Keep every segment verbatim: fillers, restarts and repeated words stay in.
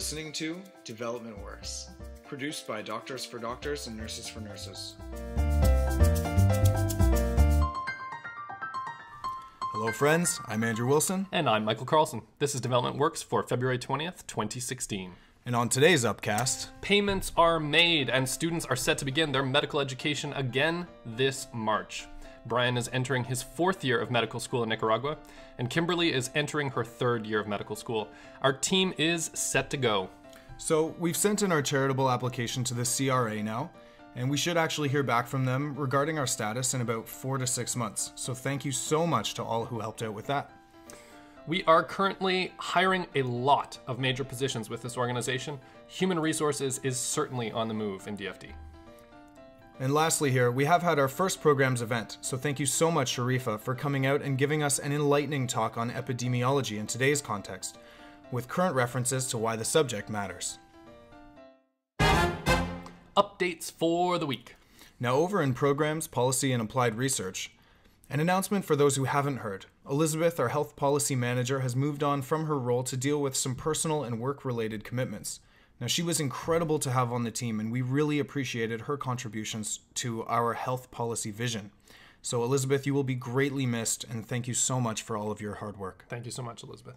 listening to Development Works, produced by Doctors for Doctors and Nurses for Nurses. Hello friends, I'm Andrew Wilson. And I'm Michael Carlson. This is Development Works for February twentieth, twenty sixteen. And on today's Upcast, payments are made and students are set to begin their medical education again this March. Brian is entering his fourth year of medical school in Nicaragua, and Kimberly is entering her third year of medical school. Our team is set to go. So we've sent in our charitable application to the C R A now, and we should actually hear back from them regarding our status in about four to six months. So thank you so much to all who helped out with that. We are currently hiring a lot of major positions with this organization. Human resources is certainly on the move in D F D. And lastly here, we have had our first programs event, so thank you so much, Sharifa, for coming out and giving us an enlightening talk on epidemiology in today's context, with current references to why the subject matters. Updates for the week. Now over in Programs, Policy, and Applied Research. An announcement for those who haven't heard. Elizabeth, our Health Policy Manager, has moved on from her role to deal with some personal and work-related commitments. Now, she was incredible to have on the team, and we really appreciated her contributions to our health policy vision. So, Elizabeth, you will be greatly missed, and thank you so much for all of your hard work. Thank you so much, Elizabeth.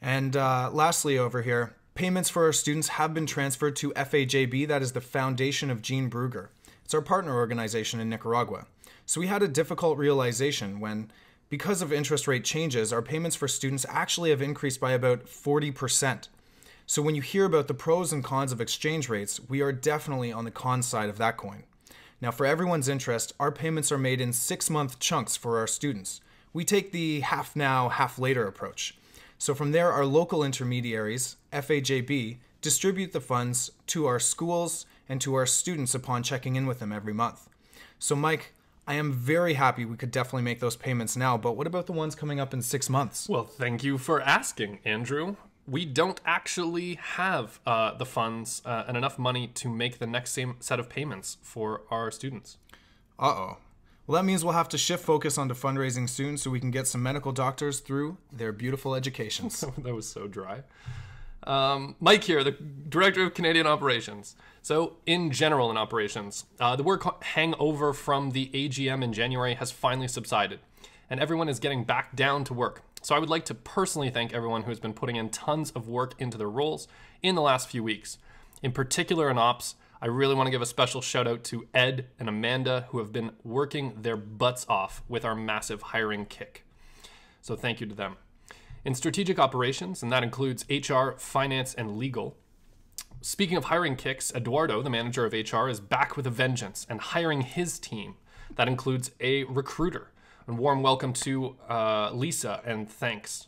And uh, lastly over here, payments for our students have been transferred to F A J B, that is the Foundation of Jean Brugger. It's our partner organization in Nicaragua. So we had a difficult realization when, because of interest rate changes, our payments for students actually have increased by about forty percent. So when you hear about the pros and cons of exchange rates, we are definitely on the con side of that coin. Now, for everyone's interest, our payments are made in six-month chunks for our students. We take the half now, half later approach. So from there, our local intermediaries, F A J B, distribute the funds to our schools and to our students upon checking in with them every month. So Mike, I am very happy we could definitely make those payments now, but what about the ones coming up in six months? Well, thank you for asking, Andrew. We don't actually have uh, the funds uh, and enough money to make the next same set of payments for our students. Uh-oh. Well, that means we'll have to shift focus onto fundraising soon so we can get some medical doctors through their beautiful educations. That was so dry. Um, Mike here, the Director of Canadian Operations. So in general in operations, uh, the work hangover from the A G M in January has finally subsided, and everyone is getting back down to work. So I would like to personally thank everyone who has been putting in tons of work into their roles in the last few weeks. In particular in ops, I really want to give a special shout out to Ed and Amanda, who have been working their butts off with our massive hiring kick. So thank you to them. In strategic operations, and that includes H R, finance, and legal. Speaking of hiring kicks, Eduardo, the manager of H R, is back with a vengeance and hiring his team. That includes a recruiter. And warm welcome to uh, Lisa, and thanks.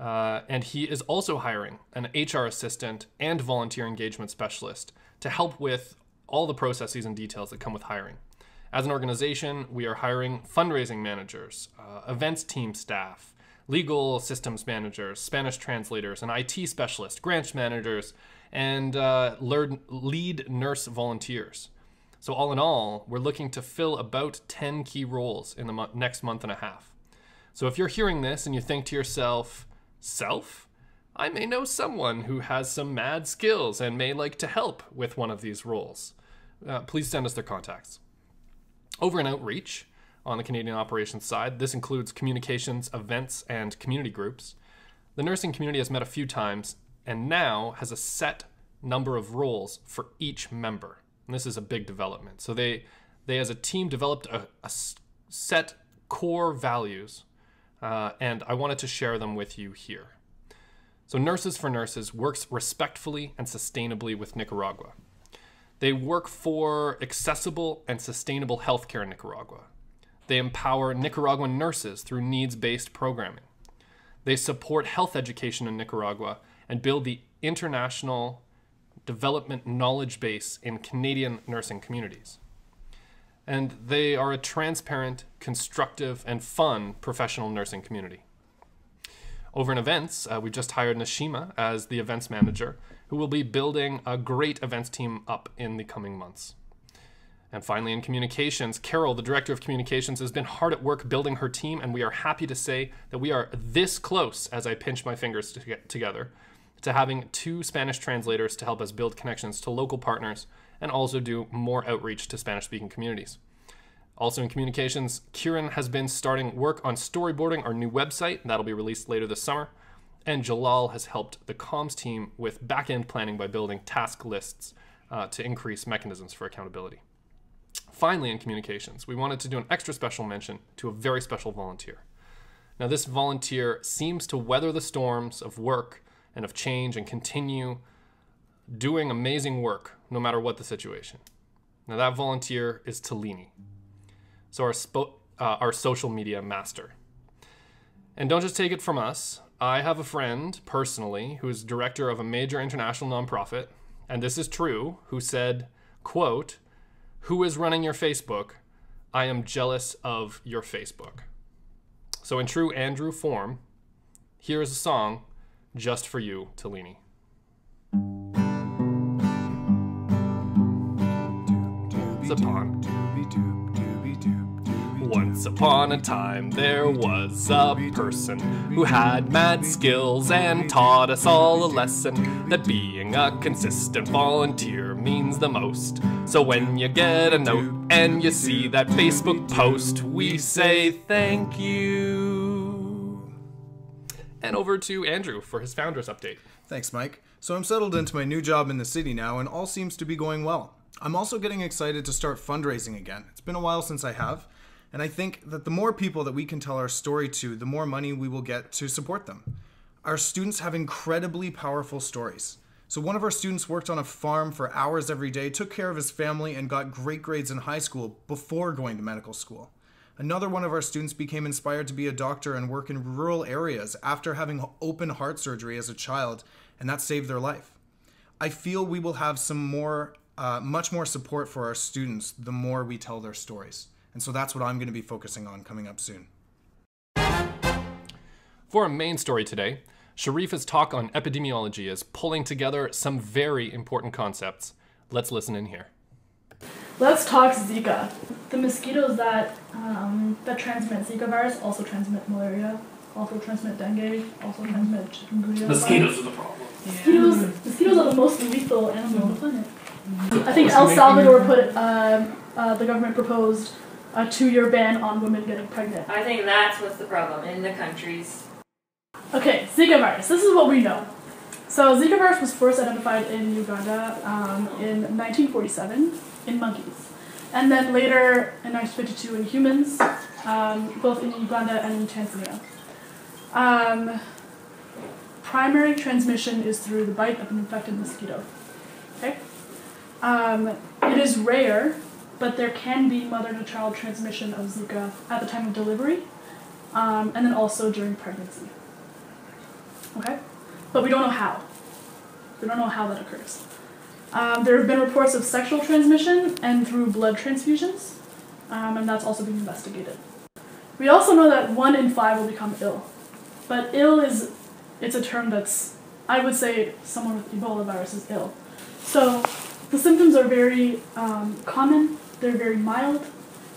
Uh, and he is also hiring an H R assistant and volunteer engagement specialist to help with all the processes and details that come with hiring. As an organization, we are hiring fundraising managers, uh, events team staff, legal systems managers, Spanish translators, an I T specialist, grant managers, and uh, lead nurse volunteers. So all in all, we're looking to fill about ten key roles in the mo next month and a half. So if you're hearing this and you think to yourself, self, I may know someone who has some mad skills and may like to help with one of these roles. Uh, please send us their contacts. Over in outreach, on the Canadian operations side, this includes communications, events, and community groups. The nursing community has met a few times and now has a set number of roles for each member. And this is a big development. So they, they as a team developed a, a set core values, uh, and I wanted to share them with you here. So Nurses for Nurses works respectfully and sustainably with Nicaragua. They work for accessible and sustainable healthcare in Nicaragua. They empower Nicaraguan nurses through needs-based programming. They support health education in Nicaragua and build the international development knowledge base in Canadian nursing communities. And they are a transparent, constructive, and fun professional nursing community. Over in events, uh, we just hired Nishima as the events manager, who will be building a great events team up in the coming months. And finally, in communications, Carol, the director of communications, has been hard at work building her team, and we are happy to say that we are this close, as I pinch my fingers to together, to having two Spanish translators to help us build connections to local partners and also do more outreach to Spanish-speaking communities. Also in communications, Kieran has been starting work on storyboarding our new website. That'll be released later this summer. And Jalal has helped the comms team with back-end planning by building task lists uh, to increase mechanisms for accountability. Finally, in communications, we wanted to do an extra special mention to a very special volunteer. Now, this volunteer seems to weather the storms of work and of change and continue doing amazing work no matter what the situation. Now, that volunteer is Talini. So our, spo uh, our social media master. And don't just take it from us. I have a friend personally who is director of a major international nonprofit, and this is true, who said, quote, "Who is running your Facebook? I am jealous of your Facebook." So in true Andrew form, here is a song just for you, Talini. It's upon. Once upon a time there was a person who had mad skills and taught us all a lesson that being a consistent volunteer means the most. So when you get a note and you see that Facebook post, we say thank you. And over to Andrew for his founders update. Thanks, Mike. So I'm settled into my new job in the city now, and all seems to be going well. I'm also getting excited to start fundraising again. It's been a while since I have. And I think that the more people that we can tell our story to, the more money we will get to support them. Our students have incredibly powerful stories. So one of our students worked on a farm for hours every day, took care of his family, and got great grades in high school before going to medical school. Another one of our students became inspired to be a doctor and work in rural areas after having open heart surgery as a child, and that saved their life. I feel we will have some more, uh, much more support for our students the more we tell their stories. And so that's what I'm going to be focusing on coming up soon. For our main story today, Sharifa's talk on epidemiology is pulling together some very important concepts. Let's listen in here. Let's talk Zika. The mosquitoes that, um, that transmit Zika virus also transmit malaria, also transmit dengue, also transmit chikungunya. Mosquitoes are the problem. Yeah. Mosquitoes, mosquitoes are the most lethal animal on the planet. I think El Salvador put, uh, uh, the government proposed a two-year ban on women getting pregnant. I think that's what's the problem in the countries. Okay, Zika virus. This is what we know. So Zika virus was first identified in Uganda um, in nineteen forty-seven in monkeys. And then later in nineteen fifty-two in humans, um, both in Uganda and in Tanzania. Um, primary transmission is through the bite of an infected mosquito. Okay? Um, it is rare, but there can be mother-to-child transmission of Zika at the time of delivery, um, and then also during pregnancy. Okay? But we don't know how. We don't know how that occurs. Um, there have been reports of sexual transmission and through blood transfusions, um, and that's also being investigated. We also know that one in five will become ill. But ill is, it's a term that's, I would say someone with Ebola virus is ill. So the symptoms are very um, common. They're very mild.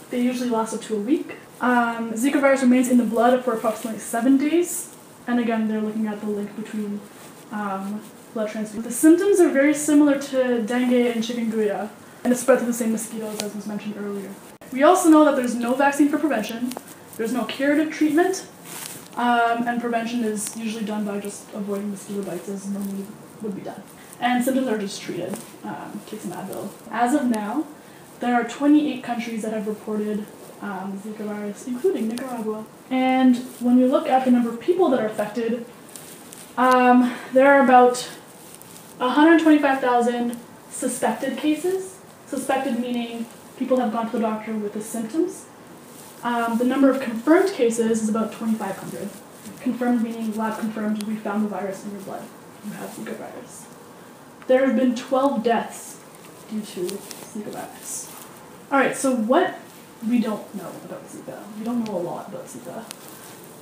They usually last up to a week. Um, Zika virus remains in the blood for approximately seven days. And again, they're looking at the link between um, blood transfusion. The symptoms are very similar to dengue and chikungunya, and it's spread through the same mosquitoes as was mentioned earlier. We also know that there's no vaccine for prevention. There's no curative treatment. Um, and prevention is usually done by just avoiding mosquito bites as normally would be done. And symptoms are just treated, um, take some Advil. As of now, there are twenty-eight countries that have reported um, Zika virus, including Nicaragua. And when we look at the number of people that are affected, um, there are about one hundred twenty-five thousand suspected cases. Suspected meaning people have gone to the doctor with the symptoms. Um, the number of confirmed cases is about twenty-five hundred. Confirmed meaning lab confirmed, we found the virus in your blood. You have Zika virus. There have been twelve deaths due to Zika virus. All right, so what we don't know about Zika. We don't know a lot about Zika.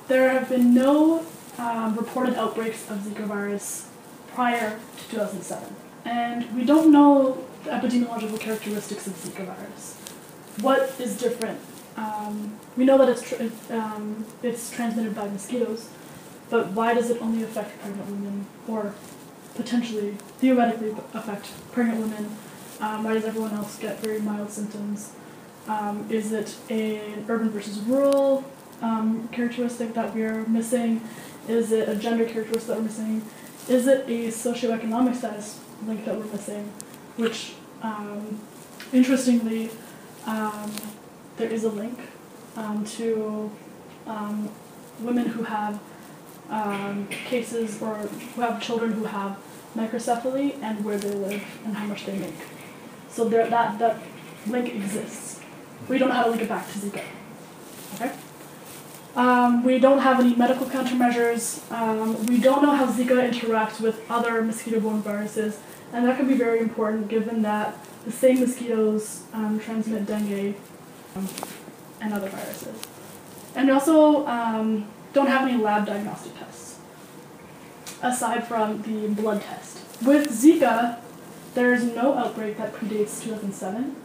There have been no um, reported outbreaks of Zika virus prior to two thousand seven. And we don't know the epidemiological characteristics of Zika virus. What is different? Um, we know that it's, tr um, it's transmitted by mosquitoes, but why does it only affect pregnant women or potentially, theoretically, affect pregnant women? Um, why does everyone else get very mild symptoms? Um, is it an urban versus rural um, characteristic that we're missing? Is it a gender characteristic that we're missing? Is it a socioeconomic status link that we're missing? Which, um, interestingly, um, there is a link um, to um, women who have um, cases or who have children who have microcephaly and where they live and how much they make. So there, that, that link exists. We don't know how to link it back to Zika. Okay? Um, we don't have any medical countermeasures. Um, we don't know how Zika interacts with other mosquito-borne viruses, and that could be very important given that the same mosquitoes um, transmit dengue um, and other viruses. And we also um, don't have any lab diagnostic tests, aside from the blood test. With Zika, there is no outbreak that predates two thousand seven.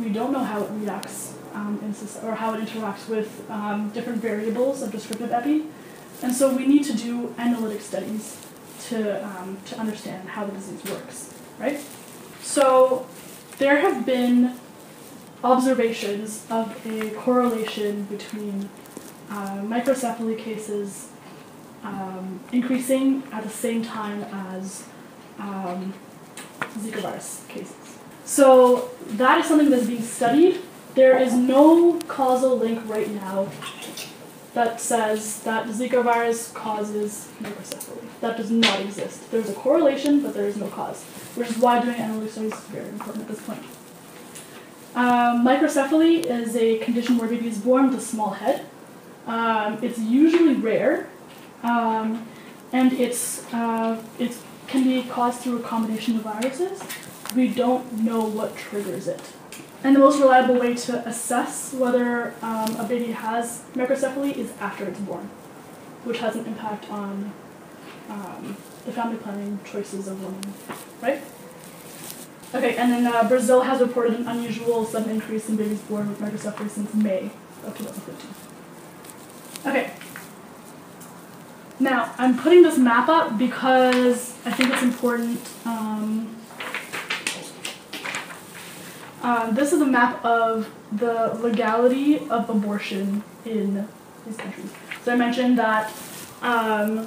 We don't know how it reacts um, in, or how it interacts with um, different variables of descriptive epi, and so we need to do analytic studies to um, to understand how the disease works, right? So there have been observations of a correlation between uh, microcephaly cases um, increasing at the same time as um, Zika virus cases. So that is something that's being studied. There is no causal link right now that says that Zika virus causes microcephaly. That does not exist. There's a correlation, but there is no cause, which is why doing analytic studies is very important at this point. Um, microcephaly is a condition where baby is born with a small head. Um, it's usually rare, um, and it's uh, it can be caused through a combination of viruses. We don't know what triggers it. And the most reliable way to assess whether um, a baby has microcephaly is after it's born, which has an impact on um, the family planning choices of women, right? Okay, and then uh, Brazil has reported an unusual sudden increase in babies born with microcephaly since May of twenty fifteen. Okay. Now, I'm putting this map up because I think it's important. Um, Uh, this is a map of the legality of abortion in these countries. So I mentioned that um,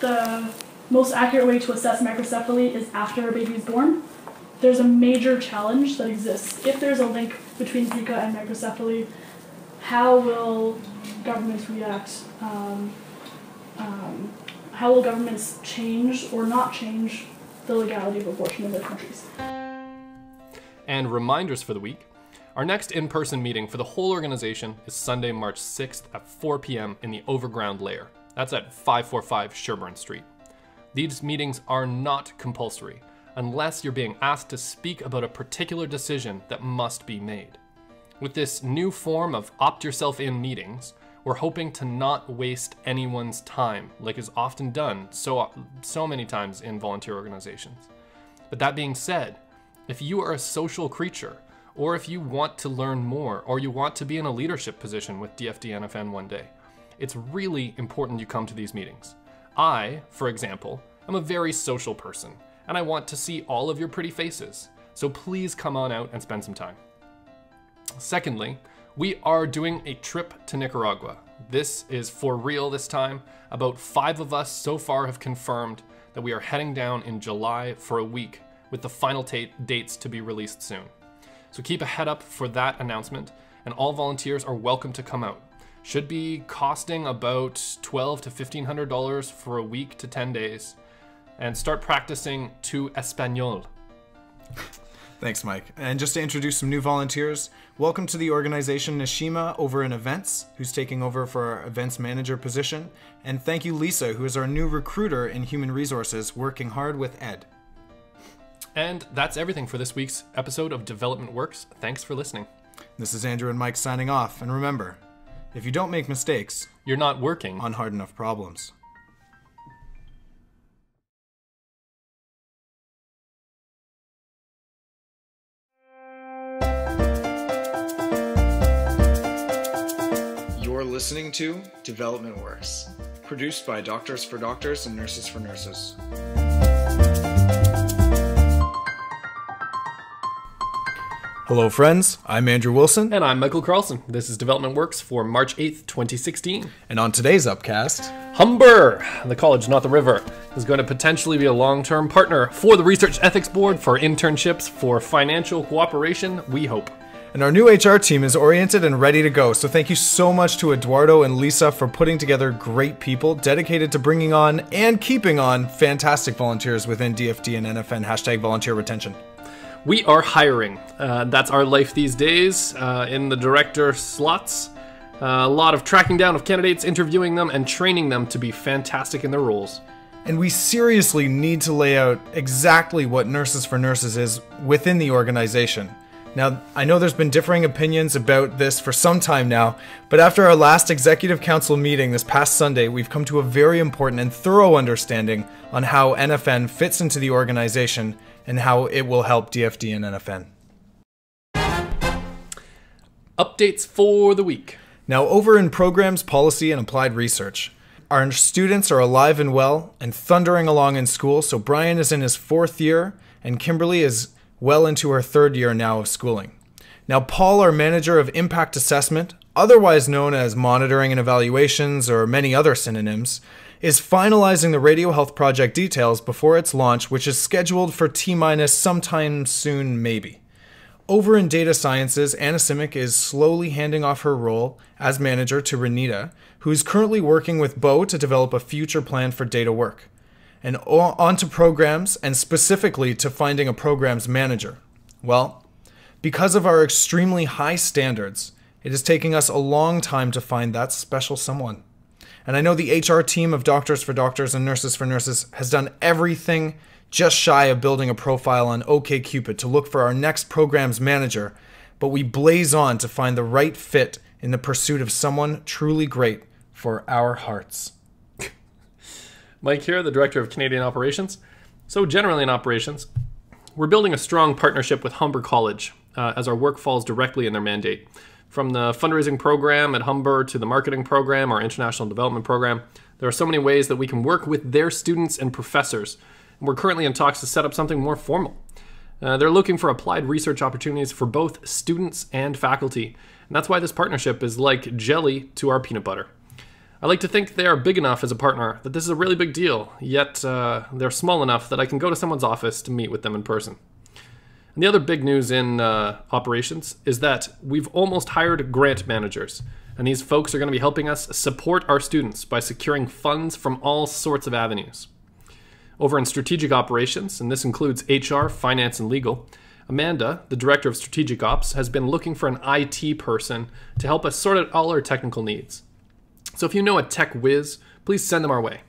the most accurate way to assess microcephaly is after a baby is born. There's a major challenge that exists. If there's a link between Zika and microcephaly, how will governments react? Um, um, how will governments change or not change the legality of abortion in their countries? And reminders for the week. Our next in-person meeting for the whole organization is Sunday, March sixth at four p m in the overground layer. That's at five forty-five Sherburne Street. These meetings are not compulsory unless you're being asked to speak about a particular decision that must be made. With this new form of opt-yourself-in meetings, we're hoping to not waste anyone's time, like is often done so, so many times in volunteer organizations. But that being said, if you are a social creature, or if you want to learn more, or you want to be in a leadership position with D F D N F N one day, it's really important you come to these meetings. I, for example, am a very social person, and I want to see all of your pretty faces, so please come on out and spend some time. Secondly, we are doing a trip to Nicaragua. This is for real this time. About five of us so far have confirmed that we are heading down in July for a week, with the final dates to be released soon. So keep a head up for that announcement, and all volunteers are welcome to come out. Should be costing about twelve hundred to fifteen hundred dollars for a week to ten days, and start practicing tu español. Thanks, Mike. And just to introduce some new volunteers, welcome to the organization Nishima over in events, who's taking over for our events manager position. And thank you, Lisa, who is our new recruiter in human resources, working hard with Ed. And that's everything for this week's episode of Development Works. Thanks for listening. This is Andrew and Mike signing off. And remember, if you don't make mistakes, you're not working on hard enough problems. You're listening to Development Works, produced by Doctors for Doctors and Nurses for Nurses. Hello friends, I'm Andrew Wilson. And I'm Michael Carlson. This is Development Works for March eighth, twenty sixteen. And on today's Upcast... Humber, the college, not the river, is going to potentially be a long-term partner for the Research Ethics Board for internships for financial cooperation, we hope. And our new H R team is oriented and ready to go, so thank you so much to Eduardo and Lisa for putting together great people dedicated to bringing on and keeping on fantastic volunteers within D F D and N F N hashtag volunteer retention. We are hiring. Uh, that's our life these days uh, in the director slots. Uh, a lot of tracking down of candidates, interviewing them, and training them to be fantastic in their roles. And we seriously need to lay out exactly what Nurses for Nurses is within the organization. Now, I know there's been differing opinions about this for some time now, but after our last Executive Council meeting this past Sunday, we've come to a very important and thorough understanding on how N F N fits into the organization and how it will help D F D and N F N. Updates for the week. Now, over in Programs, Policy, and Applied Research. Our students are alive and well and thundering along in school, so Brian is in his fourth year and Kimberly is well into her third year now of schooling. Now, Paul, our manager of impact assessment, otherwise known as monitoring and evaluations or many other synonyms, is finalizing the radio health project details before its launch, which is scheduled for T minus sometime soon, maybe. Over in data sciences, Anna Simic is slowly handing off her role as manager to Renita, who is currently working with Bo to develop a future plan for data work. And on to programs, and specifically to finding a programs manager. Well, because of our extremely high standards, it is taking us a long time to find that special someone. And I know the H R team of Doctors for Doctors and Nurses for Nurses has done everything just shy of building a profile on OkCupid to look for our next programs manager, but we blaze on to find the right fit in the pursuit of someone truly great for our hearts. Mike here, the Director of Canadian Operations. So generally in operations, we're building a strong partnership with Humber College uh, as our work falls directly in their mandate. From the fundraising program at Humber to the marketing program, our international development program, there are so many ways that we can work with their students and professors. And we're currently in talks to set up something more formal. Uh, they're looking for applied research opportunities for both students and faculty. And that's why this partnership is like jelly to our peanut butter. I like to think they are big enough as a partner that this is a really big deal, yet uh, they're small enough that I can go to someone's office to meet with them in person. And the other big news in uh, operations is that we've almost hired grant managers, and these folks are going to be helping us support our students by securing funds from all sorts of avenues. Over in strategic operations, and this includes H R, finance, and legal, Amanda, the Director of Strategic Ops, has been looking for an I T person to help us sort out all our technical needs. So if you know a tech whiz, please send them our way.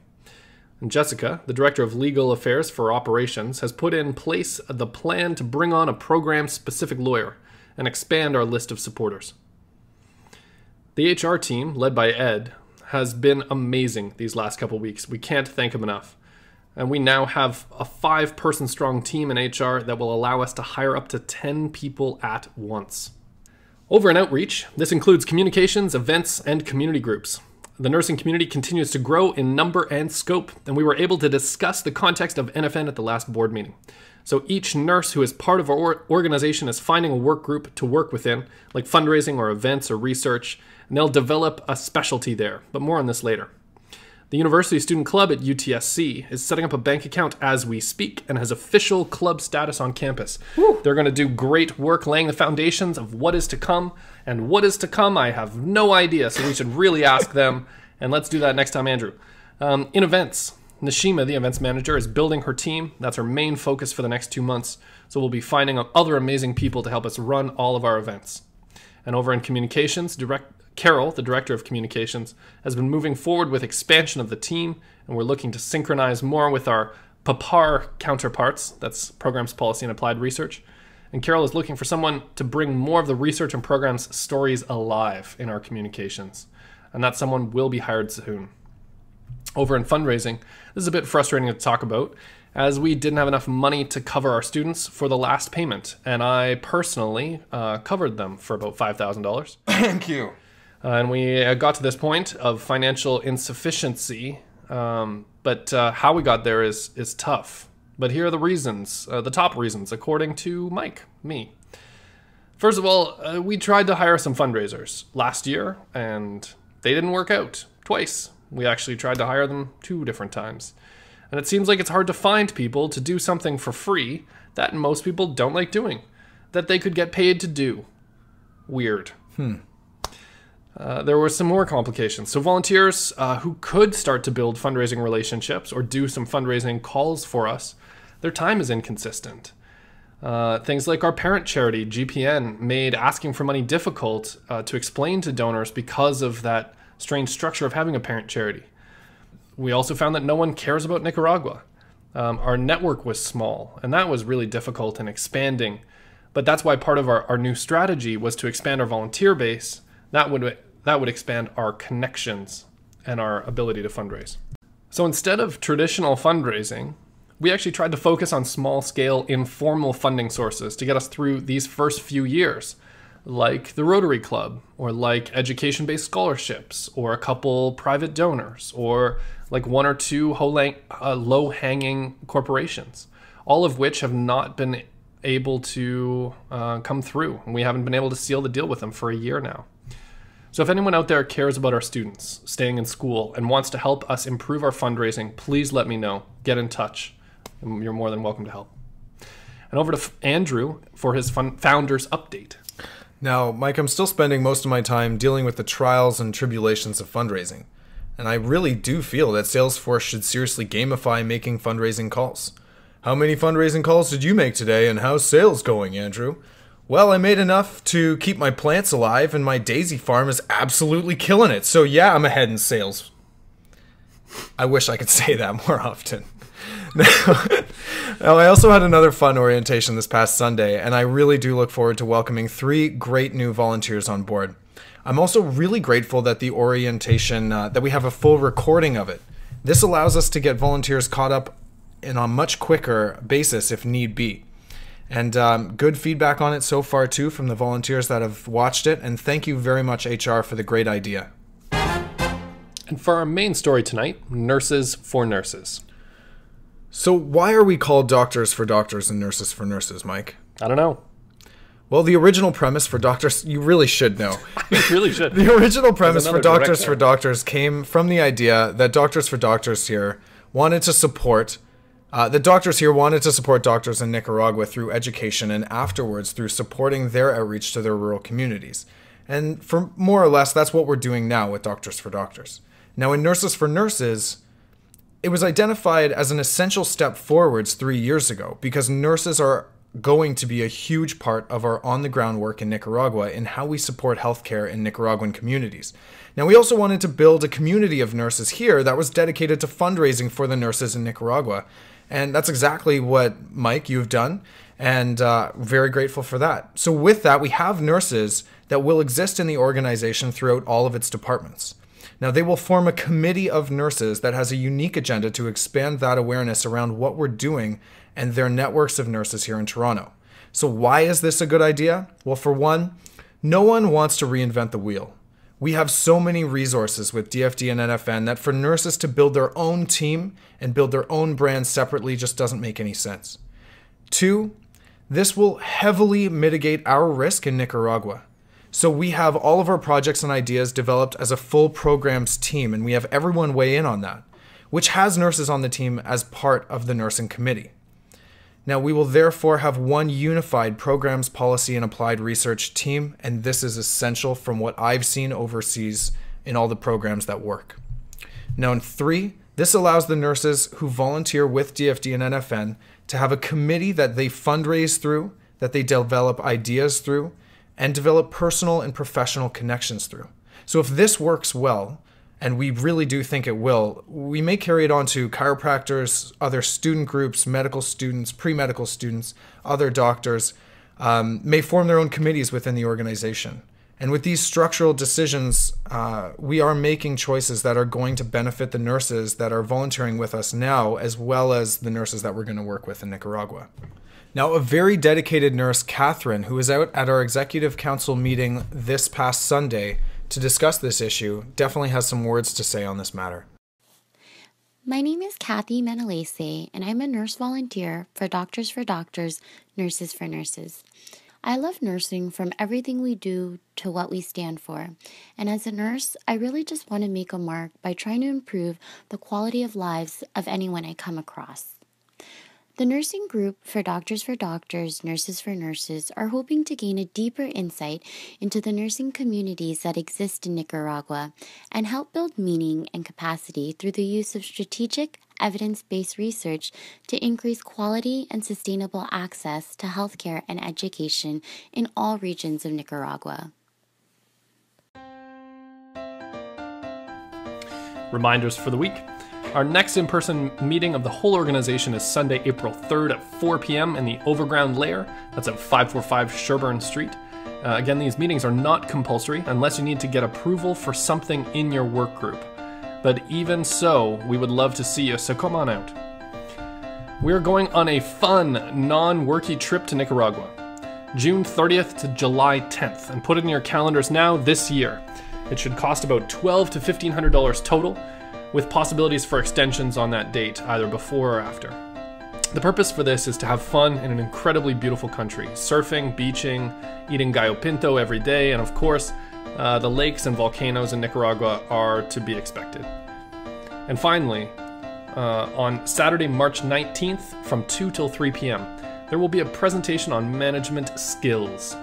And Jessica, the Director of Legal Affairs for Operations, has put in place the plan to bring on a program-specific lawyer and expand our list of supporters. The H R team, led by Ed, has been amazing these last couple weeks. We can't thank him enough. And we now have a five-person strong team in H R that will allow us to hire up to ten people at once. Over in outreach, this includes communications, events, and community groups. The nursing community continues to grow in number and scope, and we were able to discuss the context of N F N at the last board meeting. So each nurse who is part of our organization is finding a work group to work within, like fundraising or events or research, and they'll develop a specialty there, but more on this later. The University Student Club at U T S C is setting up a bank account as we speak and has official club status on campus. Woo. They're going to do great work laying the foundations of what is to come. And what is to come, I have no idea, so we should really ask them. And let's do that next time, Andrew. Um, in events, Nishima, the events manager, is building her team. That's her main focus for the next two months. So we'll be finding other amazing people to help us run all of our events. And over in communications, direct... Carol, the Director of Communications, has been moving forward with expansion of the team, and we're looking to synchronize more with our PAPAR counterparts, that's Programs, Policy, and Applied Research. And Carol is looking for someone to bring more of the research and programs stories alive in our communications, and that someone will be hired soon. Over in fundraising, this is a bit frustrating to talk about, as we didn't have enough money to cover our students for the last payment, and I personally uh, covered them for about five thousand dollars. Thank you. Uh, and we got to this point of financial insufficiency, um, but uh, how we got there is, is tough. But here are the reasons, uh, the top reasons, according to Mike, me. First of all, uh, we tried to hire some fundraisers last year and they didn't work out twice. We actually tried to hire them two different times. And it seems like it's hard to find people to do something for free that most people don't like doing, that they could get paid to do. Weird. Hmm. Uh, there were some more complications. So volunteers uh, who could start to build fundraising relationships or do some fundraising calls for us, their time is inconsistent. Uh, things like our parent charity, G P N, made asking for money difficult uh, to explain to donors because of that strange structure of having a parent charity. We also found that no one cares about Nicaragua. Um, our network was small, and that was really difficult in expanding. But that's why part of our, our new strategy was to expand our volunteer base. That would, that would expand our connections and our ability to fundraise. So instead of traditional fundraising, we actually tried to focus on small-scale, informal funding sources to get us through these first few years, like the Rotary Club, or like education-based scholarships, or a couple private donors, or like one or two uh, low-hanging corporations, all of which have not been able to uh, come through. And we haven't been able to seal the deal with them for a year now. So if anyone out there cares about our students staying in school and wants to help us improve our fundraising, please let me know. Get in touch. You're more than welcome to help. And over to Andrew for his fun founders update. Now, Mike, I'm still spending most of my time dealing with the trials and tribulations of fundraising. And I really do feel that Salesforce should seriously gamify making fundraising calls. How many fundraising calls did you make today, and how's sales going, Andrew? Well, I made enough to keep my plants alive, and my daisy farm is absolutely killing it. So yeah, I'm ahead in sales. I wish I could say that more often. Now, now, I also had another fun orientation this past Sunday, and I really do look forward to welcoming three great new volunteers on board. I'm also really grateful that the orientation, uh, that we have a full recording of it. This allows us to get volunteers caught up in a much quicker basis if need be. And um, good feedback on it so far, too, from the volunteers that have watched it. And thank you very much, H R, for the great idea. And for our main story tonight, Nurses for Nurses. So why are we called Doctors for Doctors and Nurses for Nurses, Mike? I don't know. Well, the original premise for Doctors... You really should know. You really should. The original premise for Doctors director. for Doctors came from the idea that Doctors for Doctors here wanted to support... Uh, the doctors here wanted to support doctors in Nicaragua through education and afterwards through supporting their outreach to their rural communities. And for more or less, that's what we're doing now with Doctors for Doctors. Now in Nurses for Nurses, it was identified as an essential step forwards three years ago because nurses are going to be a huge part of our on-the-ground work in Nicaragua in how we support healthcare in Nicaraguan communities. Now, we also wanted to build a community of nurses here that was dedicated to fundraising for the nurses in Nicaragua. And that's exactly what, Mike, you've done, and uh, very grateful for that. So with that, we have nurses that will exist in the organization throughout all of its departments. Now, they will form a committee of nurses that has a unique agenda to expand that awareness around what we're doing and their networks of nurses here in Toronto. So why is this a good idea? Well, for one, no one wants to reinvent the wheel. We have so many resources with D F D and N F N that for nurses to build their own team and build their own brand separately just doesn't make any sense. Two, this will heavily mitigate our risk in Nicaragua. So we have all of our projects and ideas developed as a full programs team, and we have everyone weigh in on that, which has nurses on the team as part of the nursing committee. Now, we will therefore have one unified programs, policy, and applied research team, and this is essential from what I've seen overseas in all the programs that work. Now, in three, this allows the nurses who volunteer with D F D and N F N to have a committee that they fundraise through, that they develop ideas through, and develop personal and professional connections through. So if this works well, and we really do think it will, we may carry it on to chiropractors, other student groups, medical students, pre-medical students, other doctors, um, may form their own committees within the organization. And with these structural decisions, uh, we are making choices that are going to benefit the nurses that are volunteering with us now, as well as the nurses that we're gonna work with in Nicaragua. Now, a very dedicated nurse, Catherine, who was out at our executive council meeting this past Sunday, to discuss this issue, definitely has some words to say on this matter. My name is Kathy Menelese, and I'm a nurse volunteer for Doctors for Doctors, Nurses for Nurses. I love nursing, from everything we do to what we stand for. And as a nurse, I really just want to make a mark by trying to improve the quality of lives of anyone I come across. The nursing group for Doctors for Doctors, Nurses for Nurses are hoping to gain a deeper insight into the nursing communities that exist in Nicaragua and help build meaning and capacity through the use of strategic, evidence-based research to increase quality and sustainable access to healthcare and education in all regions of Nicaragua. Reminders for the week. Our next in-person meeting of the whole organization is Sunday, April third at four p.m. in the Overground Layer. That's at five forty-five Sherburne Street. Uh, again, these meetings are not compulsory unless you need to get approval for something in your work group. But even so, we would love to see you, so come on out. We're going on a fun, non-worky trip to Nicaragua, June thirtieth to July tenth, and put it in your calendars now this year. It should cost about twelve hundred to fifteen hundred dollars total, with possibilities for extensions on that date, either before or after. The purpose for this is to have fun in an incredibly beautiful country, surfing, beaching, eating gallo pinto every day, and of course, Uh, the lakes and volcanoes in Nicaragua are to be expected. And finally, uh, on Saturday, March nineteenth from two till three p.m., there will be a presentation on management skills.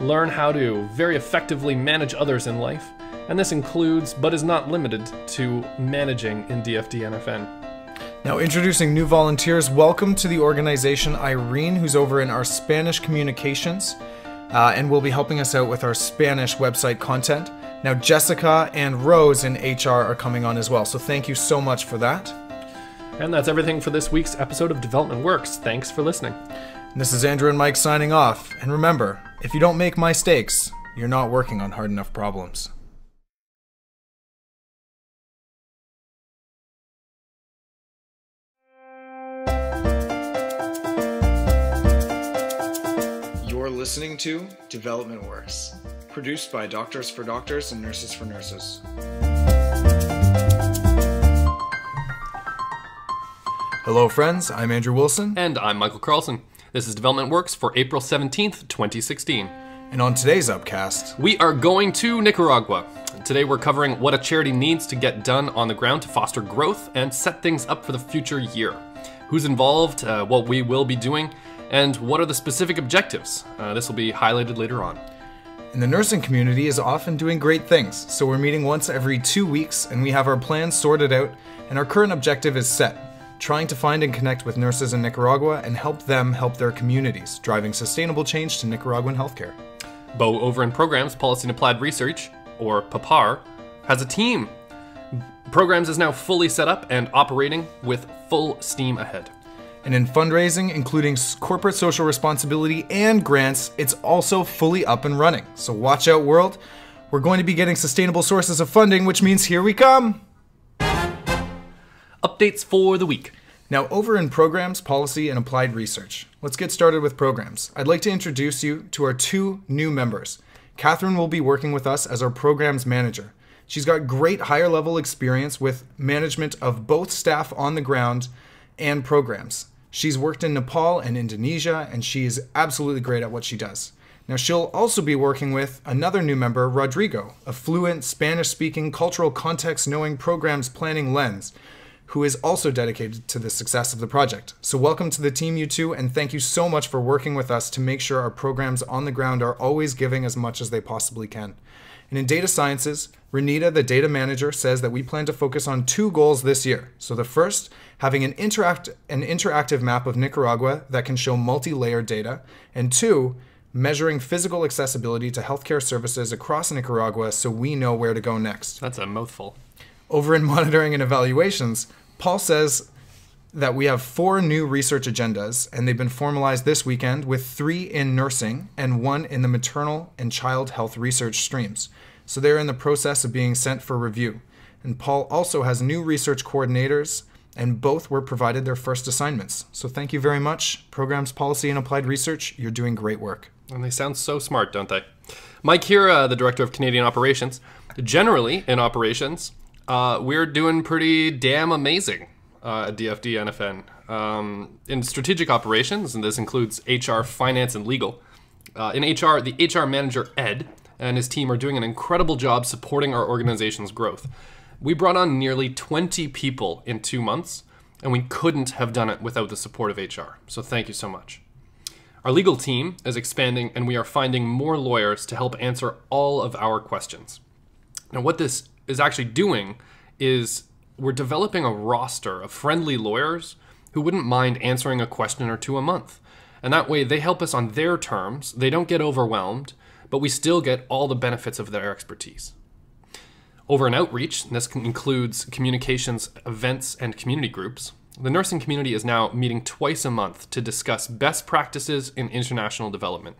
Learn how to very effectively manage others in life, and this includes, but is not limited to, managing in D F D N F N. Now introducing new volunteers. Welcome to the organization Irene, who's over in our Spanish communications. Uh, and will be helping us out with our Spanish website content. Now Jessica and Rose in H R are coming on as well, so thank you so much for that. And that's everything for this week's episode of Development Works. Thanks for listening. And this is Andrew and Mike signing off. And remember, if you don't make mistakes, you're not working on hard enough problems. Listening to Development Works, produced by Doctors for Doctors and Nurses for Nurses. Hello friends, I'm Andrew Wilson. And I'm Michael Carlson. This is Development Works for April seventeenth, twenty sixteen. And on today's Upcast, we are going to Nicaragua. Today we're covering what a charity needs to get done on the ground to foster growth and set things up for the future year. Who's involved, uh, what we will be doing, and what are the specific objectives? Uh, this will be highlighted later on. And the nursing community is often doing great things, so we're meeting once every two weeks and we have our plans sorted out, and our current objective is set, trying to find and connect with nurses in Nicaragua and help them help their communities, driving sustainable change to Nicaraguan healthcare. Bo over in Programs, Policy and Applied Research, or PAPAR, has a team. Programs is now fully set up and operating with full steam ahead. And in fundraising, including corporate social responsibility and grants, it's also fully up and running. So watch out, world. We're going to be getting sustainable sources of funding, which means here we come. Updates for the week. Now over in Programs, Policy, and Applied Research. Let's get started with Programs. I'd like to introduce you to our two new members. Catherine will be working with us as our Programs Manager. She's got great higher level experience with management of both staff on the ground and programs. She's worked in Nepal and Indonesia, and she is absolutely great at what she does. Now she'll also be working with another new member, Rodrigo, a fluent, Spanish-speaking, cultural context-knowing programs planning lens, who is also dedicated to the success of the project. So welcome to the team, you two, and thank you so much for working with us to make sure our programs on the ground are always giving as much as they possibly can. And in data sciences, Renita, the data manager, says that we plan to focus on two goals this year. So the first, having an, interact, an interactive map of Nicaragua that can show multi-layer data, and two, measuring physical accessibility to healthcare services across Nicaragua so we know where to go next. That's a mouthful. Over in monitoring and evaluations, Paul says that we have four new research agendas, and they've been formalized this weekend with three in nursing and one in the maternal and child health research streams. So they're in the process of being sent for review. And Paul also has new research coordinators, and both were provided their first assignments. So thank you very much. Programs, Policy, and Applied Research, you're doing great work. And they sound so smart, don't they? Mike here, uh, the Director of Canadian Operations. Generally, in operations, uh, we're doing pretty damn amazing. Uh, D F D N F N um, in strategic operations, and this includes H R, finance, and legal. Uh, in H R, the H R manager, Ed, and his team are doing an incredible job supporting our organization's growth. We brought on nearly twenty people in two months, and we couldn't have done it without the support of H R. So thank you so much. Our legal team is expanding, and we are finding more lawyers to help answer all of our questions. Now, what this is actually doing is we're developing a roster of friendly lawyers who wouldn't mind answering a question or two a month. And that way they help us on their terms, they don't get overwhelmed, but we still get all the benefits of their expertise. Over in outreach, and this includes communications, events, and community groups, the nursing community is now meeting twice a month to discuss best practices in international development.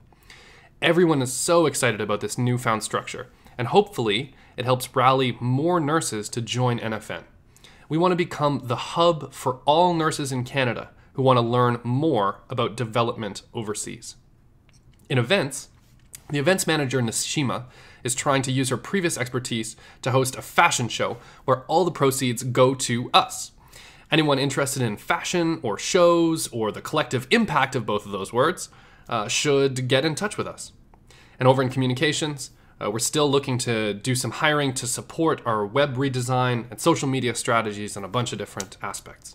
Everyone is so excited about this newfound structure, and hopefully it helps rally more nurses to join N F N. We want to become the hub for all nurses in Canada who want to learn more about development overseas. In events, the events manager, Nishima, is trying to use her previous expertise to host a fashion show where all the proceeds go to us. Anyone interested in fashion or shows or the collective impact of both of those words uh, should get in touch with us. And over in communications, Uh, we're still looking to do some hiring to support our web redesign and social media strategies and a bunch of different aspects.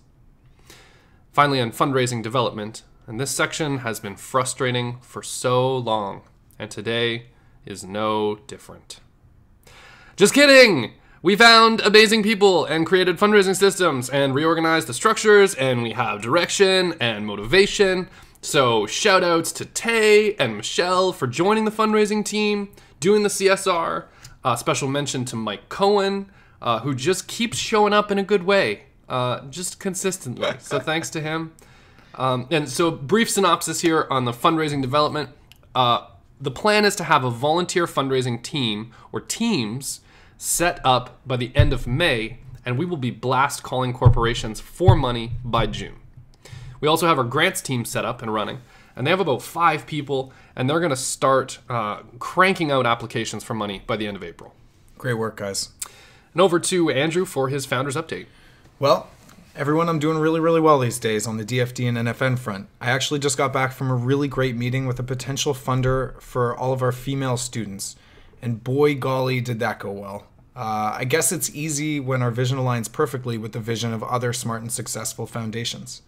Finally, on fundraising development, and this section has been frustrating for so long, and today is no different. Just kidding! We found amazing people and created fundraising systems and reorganized the structures, and we have direction and motivation. So shout outs to Tay and Michelle for joining the fundraising team, doing the C S R. Uh, special mention to Mike Cohen, uh, who just keeps showing up in a good way, uh, just consistently. So thanks to him. Um, and so brief synopsis here on the fundraising development. Uh, the plan is to have a volunteer fundraising team or teams set up by the end of May, and we will be blast calling corporations for money by June. We also have our grants team set up and running, and they have about five people, and they're going to start uh, cranking out applications for money by the end of April. Great work, guys. And over to Andrew for his Founders Update. Well, everyone, I'm doing really, really well these days on the D F D and N F N front. I actually just got back from a really great meeting with a potential funder for all of our female students, and boy golly did that go well. Uh, I guess it's easy when our vision aligns perfectly with the vision of other smart and successful foundations.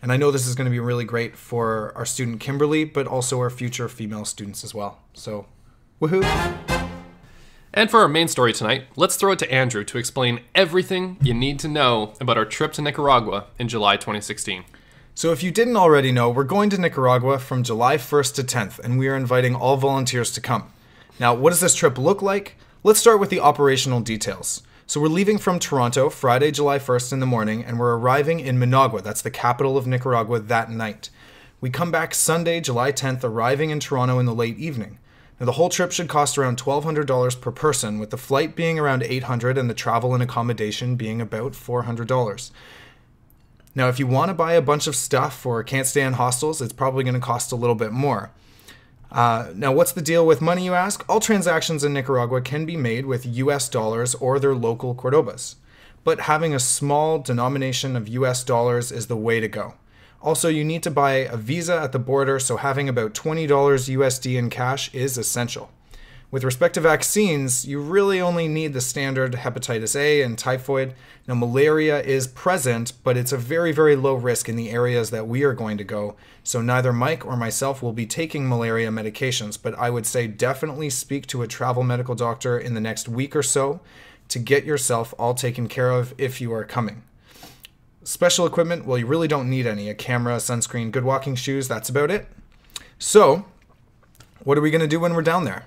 And I know this is going to be really great for our student Kimberly, but also our future female students as well. So, woohoo! And for our main story tonight, let's throw it to Andrew to explain everything you need to know about our trip to Nicaragua in July twenty sixteen. So if you didn't already know, we're going to Nicaragua from July first to tenth, and we are inviting all volunteers to come. Now, what does this trip look like? Let's start with the operational details. So we're leaving from Toronto Friday, July first in the morning, and we're arriving in Managua, that's the capital of Nicaragua, that night. We come back Sunday, July tenth, arriving in Toronto in the late evening. Now the whole trip should cost around twelve hundred dollars per person, with the flight being around eight hundred dollars and the travel and accommodation being about four hundred dollars. Now if you want to buy a bunch of stuff or can't stay in hostels, it's probably going to cost a little bit more. Uh, now, what's the deal with money, you ask? All transactions in Nicaragua can be made with U S dollars or their local Cordobas, but having a small denomination of U S dollars is the way to go. Also, you need to buy a visa at the border, so having about twenty dollars U S D in cash is essential. With respect to vaccines, you really only need the standard hepatitis A and typhoid. Now, malaria is present, but it's a very, very low risk in the areas that we are going to go. So neither Mike or myself will be taking malaria medications, but I would say definitely speak to a travel medical doctor in the next week or so to get yourself all taken care of if you are coming. Special equipment, well, you really don't need any. A camera, sunscreen, good walking shoes, that's about it. So what are we going to do when we're down there?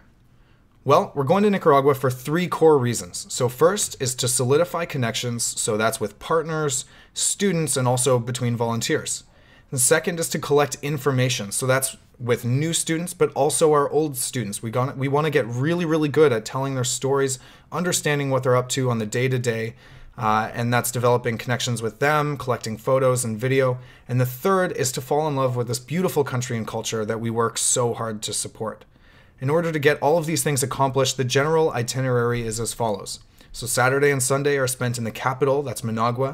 Well, we're going to Nicaragua for three core reasons. So first is to solidify connections, so that's with partners, students, and also between volunteers. The second is to collect information, so that's with new students, but also our old students. We, got, we want to get really, really good at telling their stories, understanding what they're up to on the day-to-day, uh, and that's developing connections with them, collecting photos and video. And the third is to fall in love with this beautiful country and culture that we work so hard to support. In order to get all of these things accomplished, the general itinerary is as follows. So Saturday and Sunday are spent in the capital, that's Managua,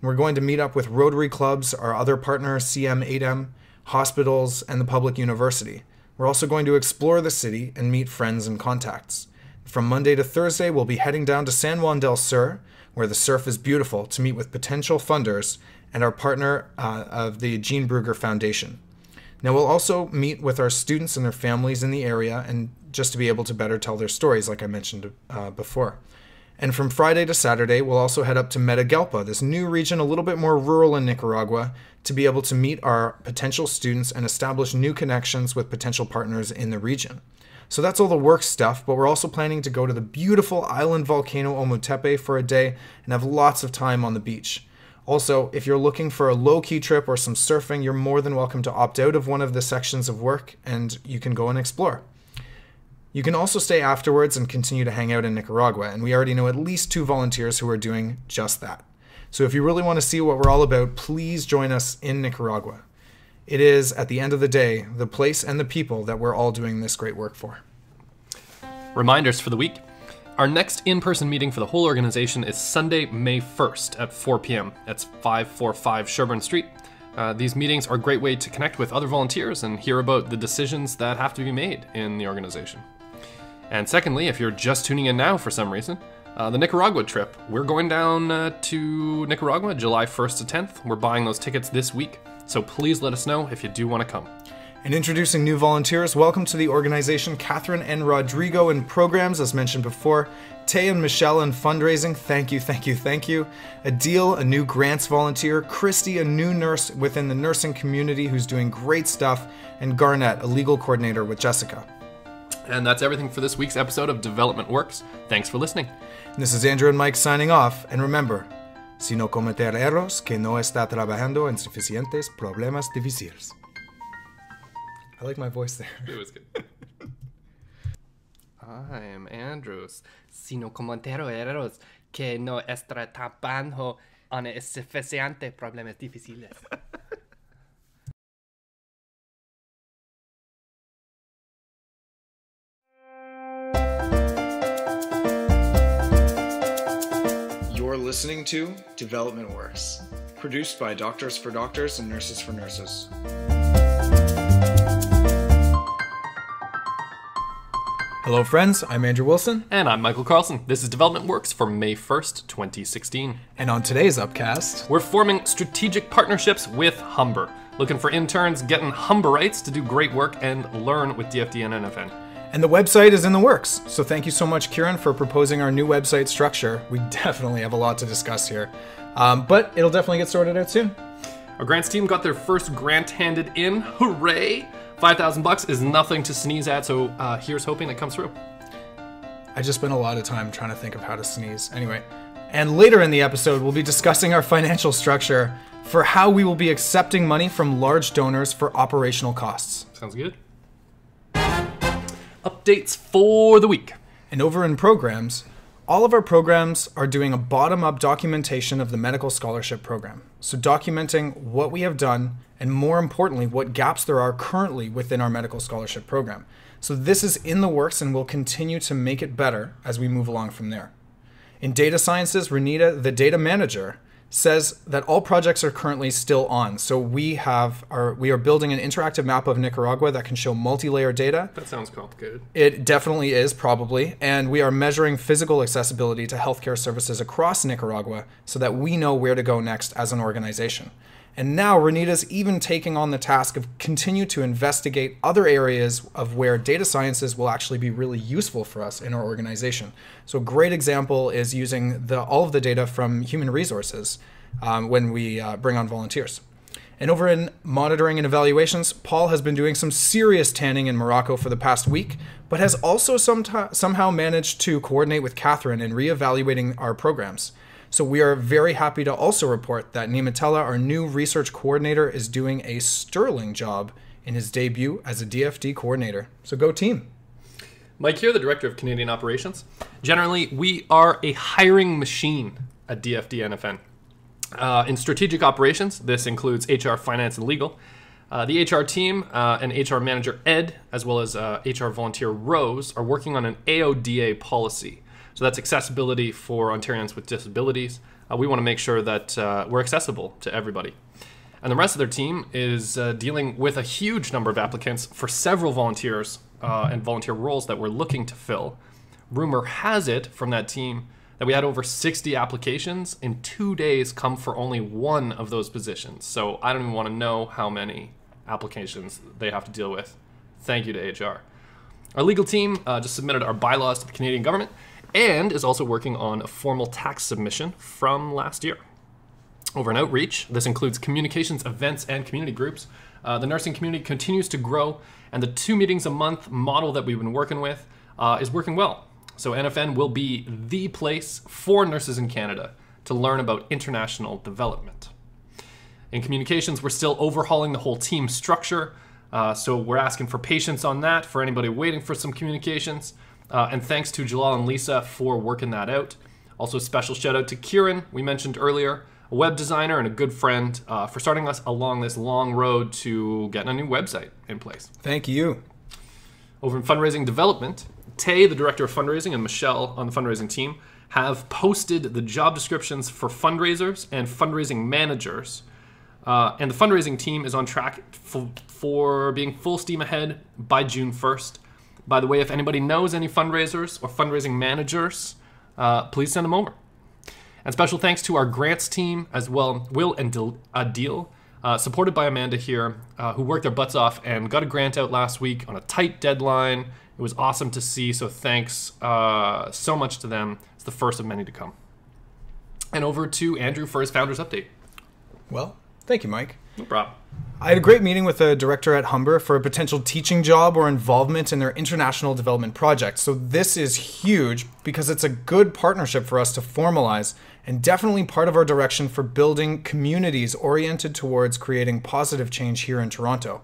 and we're going to meet up with Rotary Clubs, our other partner, C M A D M, hospitals, and the public university. We're also going to explore the city and meet friends and contacts. From Monday to Thursday, we'll be heading down to San Juan del Sur, where the surf is beautiful, to meet with potential funders and our partner uh, of the Jean Brugger Foundation. Now, we'll also meet with our students and their families in the area, and just to be able to better tell their stories, like I mentioned uh, before. And from Friday to Saturday, we'll also head up to Matagalpa, this new region a little bit more rural in Nicaragua, to be able to meet our potential students and establish new connections with potential partners in the region. So that's all the work stuff, but we're also planning to go to the beautiful island volcano Ometepe for a day and have lots of time on the beach. Also, if you're looking for a low-key trip or some surfing, you're more than welcome to opt out of one of the sections of work and you can go and explore. You can also stay afterwards and continue to hang out in Nicaragua, and we already know at least two volunteers who are doing just that. So if you really want to see what we're all about, please join us in Nicaragua. It is, at the end of the day, the place and the people that we're all doing this great work for. Reminders for the week. Our next in-person meeting for the whole organization is Sunday, May first at four p m That's five forty-five Sherburne Street. Uh, these meetings are a great way to connect with other volunteers and hear about the decisions that have to be made in the organization. And secondly, if you're just tuning in now for some reason, Uh, the Nicaragua trip. We're going down uh, to Nicaragua July first to tenth. We're buying those tickets this week, so please let us know if you do want to come. And introducing new volunteers, welcome to the organization Catherine and Rodrigo in programs, as mentioned before. Tay and Michelle in fundraising, thank you, thank you, thank you. Adil, a new grants volunteer. Christy, a new nurse within the nursing community who's doing great stuff. And Garnett, a legal coordinator with Jessica. And that's everything for this week's episode of Development Works. Thanks for listening. This is Andrew and Mike signing off, and remember, si no cometer erros, que no está trabajando en suficientes problemas difíciles. I like my voice there. It was good. I'm Andrew. Si no cometer erros, que no está trabajando en suficientes problemas difíciles. Listening to Development Works, produced by Doctors for Doctors and Nurses for Nurses. Hello friends, I'm Andrew Wilson. And I'm Michael Carlson. This is Development Works for May first, twenty sixteen. And on today's Upcast, we're forming strategic partnerships with Humber, looking for interns, getting Humberites to do great work and learn with D F D and N F N. And the website is in the works, so thank you so much, Kieran, for proposing our new website structure. We definitely have a lot to discuss here, um, but it'll definitely get sorted out soon. Our grants team got their first grant handed in. Hooray! five thousand bucks is nothing to sneeze at, so uh, here's hoping that comes through. I just spent a lot of time trying to think of how to sneeze. Anyway, and later in the episode, we'll be discussing our financial structure for how we will be accepting money from large donors for operational costs. Sounds good. Updates for the week. And over in programs, all of our programs are doing a bottom-up documentation of the medical scholarship program. So documenting what we have done and, more importantly, what gaps there are currently within our medical scholarship program. So this is in the works and we'll continue to make it better as we move along from there. In data sciences, Renita, the data manager, says that all projects are currently still on. So we have our, we are building an interactive map of Nicaragua that can show multi-layer data. That sounds complicated. It definitely is, probably. And we are measuring physical accessibility to healthcare services across Nicaragua so that we know where to go next as an organization. And now Renita's even taking on the task of continue to investigate other areas of where data sciences will actually be really useful for us in our organization. So a great example is using the, all of the data from human resources um, when we uh, bring on volunteers. And over in monitoring and evaluations, Paul has been doing some serious tanning in Morocco for the past week, but has also somehow managed to coordinate with Catherine in reevaluating our programs. So we are very happy to also report that Nimetella, our new research coordinator, is doing a sterling job in his debut as a D F D coordinator. So go team. Mike here, the Director of Canadian Operations. Generally, we are a hiring machine at D F D N F N. Uh, in strategic operations, this includes H R, finance, and legal. Uh, the H R team uh, and H R manager Ed, as well as uh, H R volunteer Rose, are working on an A O D A policy. So that's accessibility for Ontarians with disabilities. Uh, we want to make sure that uh, we're accessible to everybody. And the rest of their team is uh, dealing with a huge number of applicants for several volunteers uh, and volunteer roles that we're looking to fill. Rumor has it from that team that we had over sixty applications in two days come for only one of those positions. So I don't even want to know how many applications they have to deal with. Thank you to H R. Our legal team uh, just submitted our bylaws to the Canadian government and is also working on a formal tax submission from last year. Over and outreach, this includes communications, events, and community groups. Uh, the nursing community continues to grow, and the two meetings a month model that we've been working with uh, is working well. So N F N will be the place for nurses in Canada to learn about international development. In communications, we're still overhauling the whole team structure. Uh, so we're asking for patience on that, for anybody waiting for some communications. Uh, and thanks to Jalal and Lisa for working that out. Also a special shout out to Kieran, we mentioned earlier, a web designer and a good friend uh, for starting us along this long road to getting a new website in place. Thank you. Over in fundraising development, Tay, the director of fundraising, and Michelle on the fundraising team have posted the job descriptions for fundraisers and fundraising managers. Uh, and the fundraising team is on track for, for being full steam ahead by June first. By the way, if anybody knows any fundraisers or fundraising managers, uh, please send them over. And special thanks to our grants team as well, Will and Adil, uh, supported by Amanda here, uh, who worked their butts off and got a grant out last week on a tight deadline. It was awesome to see, so thanks uh, so much to them. It's the first of many to come. And over to Andrew for his Founders Update. Well, thank you, Mike. No problem. I had a great meeting with a director at Humber for a potential teaching job or involvement in their international development project. So this is huge because it's a good partnership for us to formalize and definitely part of our direction for building communities oriented towards creating positive change here in Toronto.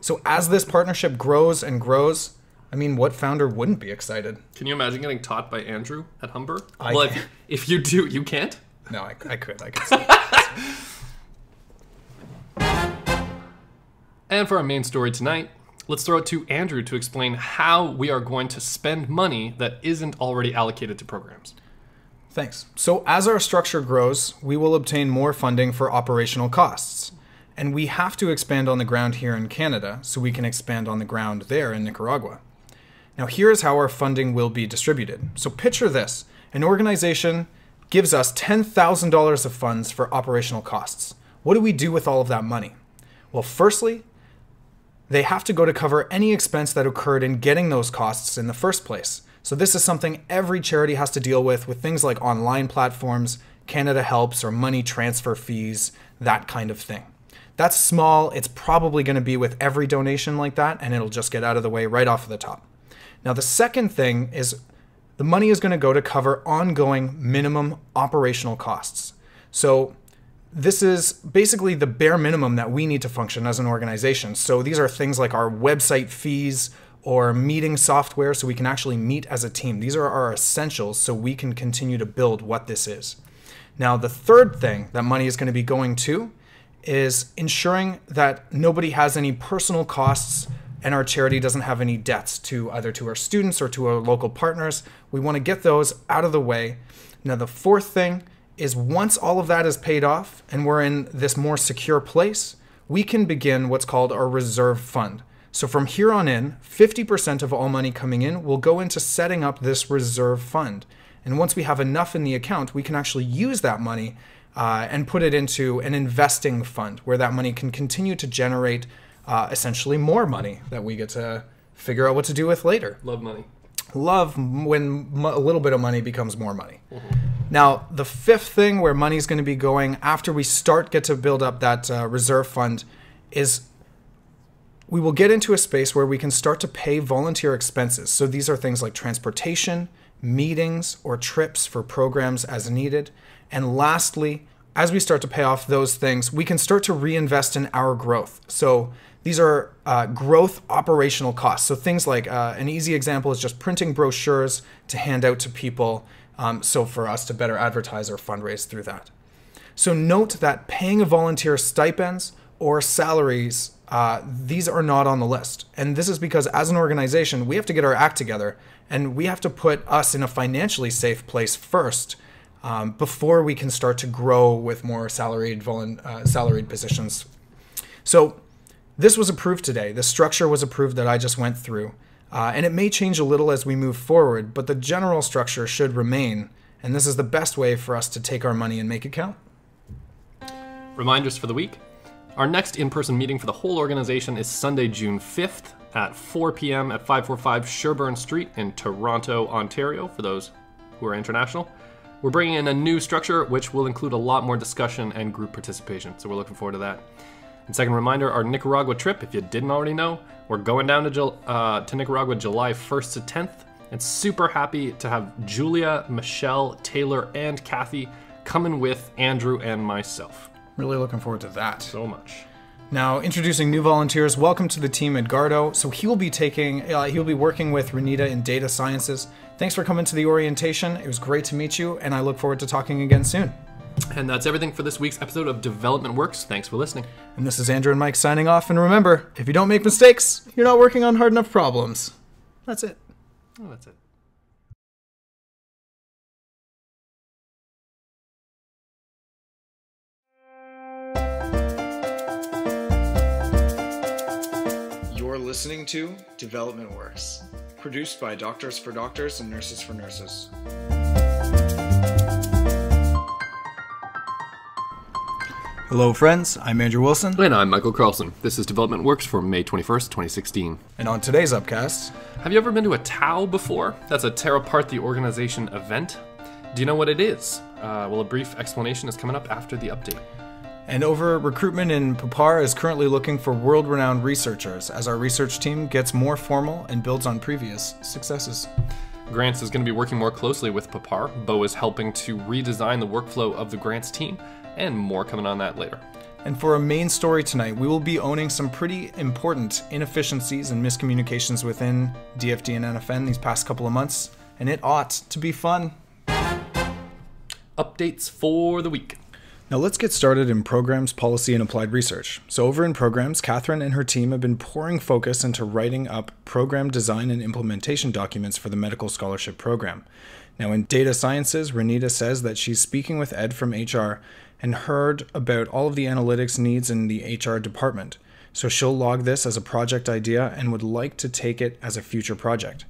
So as this partnership grows and grows, I mean, what founder wouldn't be excited? Can you imagine getting taught by Andrew at Humber? I well, if, if you do, you can't? No, I, I could. I could. And for our main story tonight, let's throw it to Andrew to explain how we are going to spend money that isn't already allocated to programs. Thanks. So as our structure grows, we will obtain more funding for operational costs. And we have to expand on the ground here in Canada so we can expand on the ground there in Nicaragua. Now here's how our funding will be distributed. So picture this. An organization gives us ten thousand dollars of funds for operational costs. What do we do with all of that money? Well, firstly, they have to go to cover any expense that occurred in getting those costs in the first place. So this is something every charity has to deal with, with things like online platforms, Canada Helps, or money transfer fees, that kind of thing. That's small. It's probably going to be with every donation like that, and it'll just get out of the way right off the top. Now, the second thing is the money is going to go to cover ongoing minimum operational costs. So this is basically the bare minimum that we need to function as an organization. So these are things like our website fees or meeting software so we can actually meet as a team. These are our essentials so we can continue to build what this is. Now, the third thing that money is going to be going to is ensuring that nobody has any personal costs and our charity doesn't have any debts to either to our students or to our local partners. We want to get those out of the way. Now, the fourth thing is once all of that is paid off and we're in this more secure place, we can begin what's called our reserve fund. So from here on in, fifty percent of all money coming in will go into setting up this reserve fund. And once we have enough in the account, we can actually use that money uh, and put it into an investing fund where that money can continue to generate uh, essentially more money that we get to figure out what to do with later. Love money. Love when a little bit of money becomes more money. Mm-hmm. Now, the fifth thing where money is going to be going after we start get to build up that uh, reserve fund is we will get into a space where we can start to pay volunteer expenses. So these are things like transportation, meetings, or trips for programs as needed. And lastly, as we start to pay off those things, we can start to reinvest in our growth. So these are uh, growth operational costs. So things like uh, an easy example is just printing brochures to hand out to people. Um, so for us to better advertise or fundraise through that. So note that paying a volunteer stipends or salaries, uh, these are not on the list. And this is because as an organization, we have to get our act together and we have to put us in a financially safe place first um, before we can start to grow with more salaried, uh, salaried positions So this was approved today. The structure was approved that I just went through. Uh, and it may change a little as we move forward, but the general structure should remain. And this is the best way for us to take our money and make it count. Reminders for the week. Our next in-person meeting for the whole organization is Sunday, June fifth at four p m at five forty-five Sherburne Street in Toronto, Ontario, for those who are international. We're bringing in a new structure, which will include a lot more discussion and group participation, so we're looking forward to that. And second reminder, our Nicaragua trip, if you didn't already know, we're going down to, uh, to Nicaragua July first to tenth, and super happy to have Julia, Michelle, Taylor, and Kathy coming with Andrew and myself. Really looking forward to that. So much. Now, introducing new volunteers, welcome to the team, Edgardo. So he'll be taking, uh, he'll be working with Renita in data sciences. Thanks for coming to the orientation. It was great to meet you, and I look forward to talking again soon. And that's everything for this week's episode of Development Works. Thanks for listening. And this is Andrew and Mike signing off. And remember, if you don't make mistakes, you're not working on hard enough problems. That's it. Oh, that's it. Listening to Development Works, produced by Doctors for Doctors and Nurses for Nurses. Hello friends, I'm Andrew Wilson. And I'm Michael Carlson. This is Development Works for May twenty-first, twenty sixteen. And on today's Upcast... Have you ever been to a T A O before? That's a Tear Apart the Organization event. Do you know what it is? Uh, well, a brief explanation is coming up after the update. And over, recruitment in PAPAR is currently looking for world-renowned researchers as our research team gets more formal and builds on previous successes. Grants is going to be working more closely with PAPAR. Bo is helping to redesign the workflow of the grants team, and more coming on that later. And for a main story tonight, we will be owning some pretty important inefficiencies and miscommunications within D F D and N F N these past couple of months, and it ought to be fun. Updates for the week. Now let's get started in Programs, Policy, and Applied Research. So over in Programs, Catherine and her team have been pouring focus into writing up program design and implementation documents for the medical scholarship program. Now in Data Sciences, Renita says that she's speaking with Ed from H R and heard about all of the analytics needs in the H R department. So she'll log this as a project idea and would like to take it as a future project.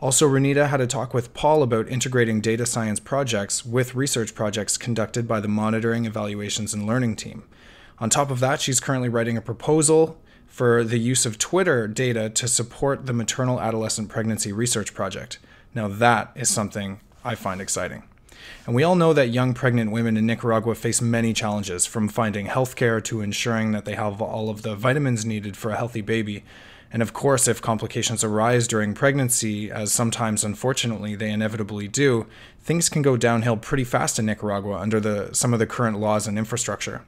Also, Renita had a talk with Paul about integrating data science projects with research projects conducted by the Monitoring, Evaluations, and Learning team. On top of that, she's currently writing a proposal for the use of Twitter data to support the maternal adolescent pregnancy research project. Now that is something I find exciting. And we all know that young pregnant women in Nicaragua face many challenges, from finding healthcare to ensuring that they have all of the vitamins needed for a healthy baby. And of course, if complications arise during pregnancy, as sometimes unfortunately they inevitably do, things can go downhill pretty fast in Nicaragua under the, some of the current laws and infrastructure.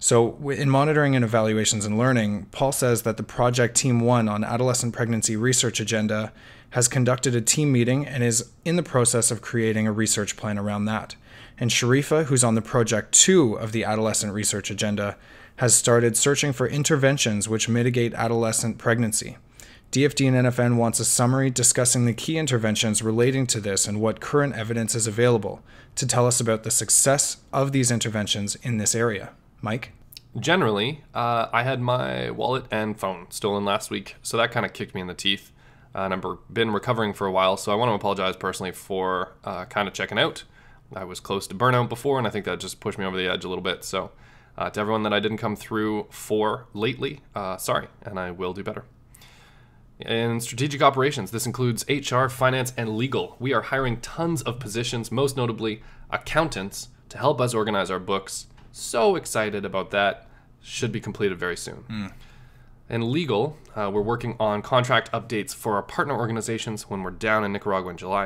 So in Monitoring and Evaluations and Learning, Paul says that the Project Team one on Adolescent Pregnancy Research Agenda has conducted a team meeting and is in the process of creating a research plan around that. And Sharifa, who's on the Project two of the Adolescent Research Agenda, has started searching for interventions which mitigate adolescent pregnancy. D F D and N F N wants a summary discussing the key interventions relating to this and what current evidence is available to tell us about the success of these interventions in this area. Mike? Generally, uh, I had my wallet and phone stolen last week, so that kind of kicked me in the teeth. Uh, and I've been recovering for a while, so I want to apologize personally for uh, kind of checking out. I was close to burnout before, and I think that just pushed me over the edge a little bit, so... Uh, to everyone that I didn't come through for lately, uh, sorry, and I will do better. In strategic operations, this includes H R, finance, and legal. We are hiring tons of positions, most notably accountants, to help us organize our books. So excited about that. Should be completed very soon. Mm. In legal, uh, we're working on contract updates for our partner organizations when we're down in Nicaragua in July.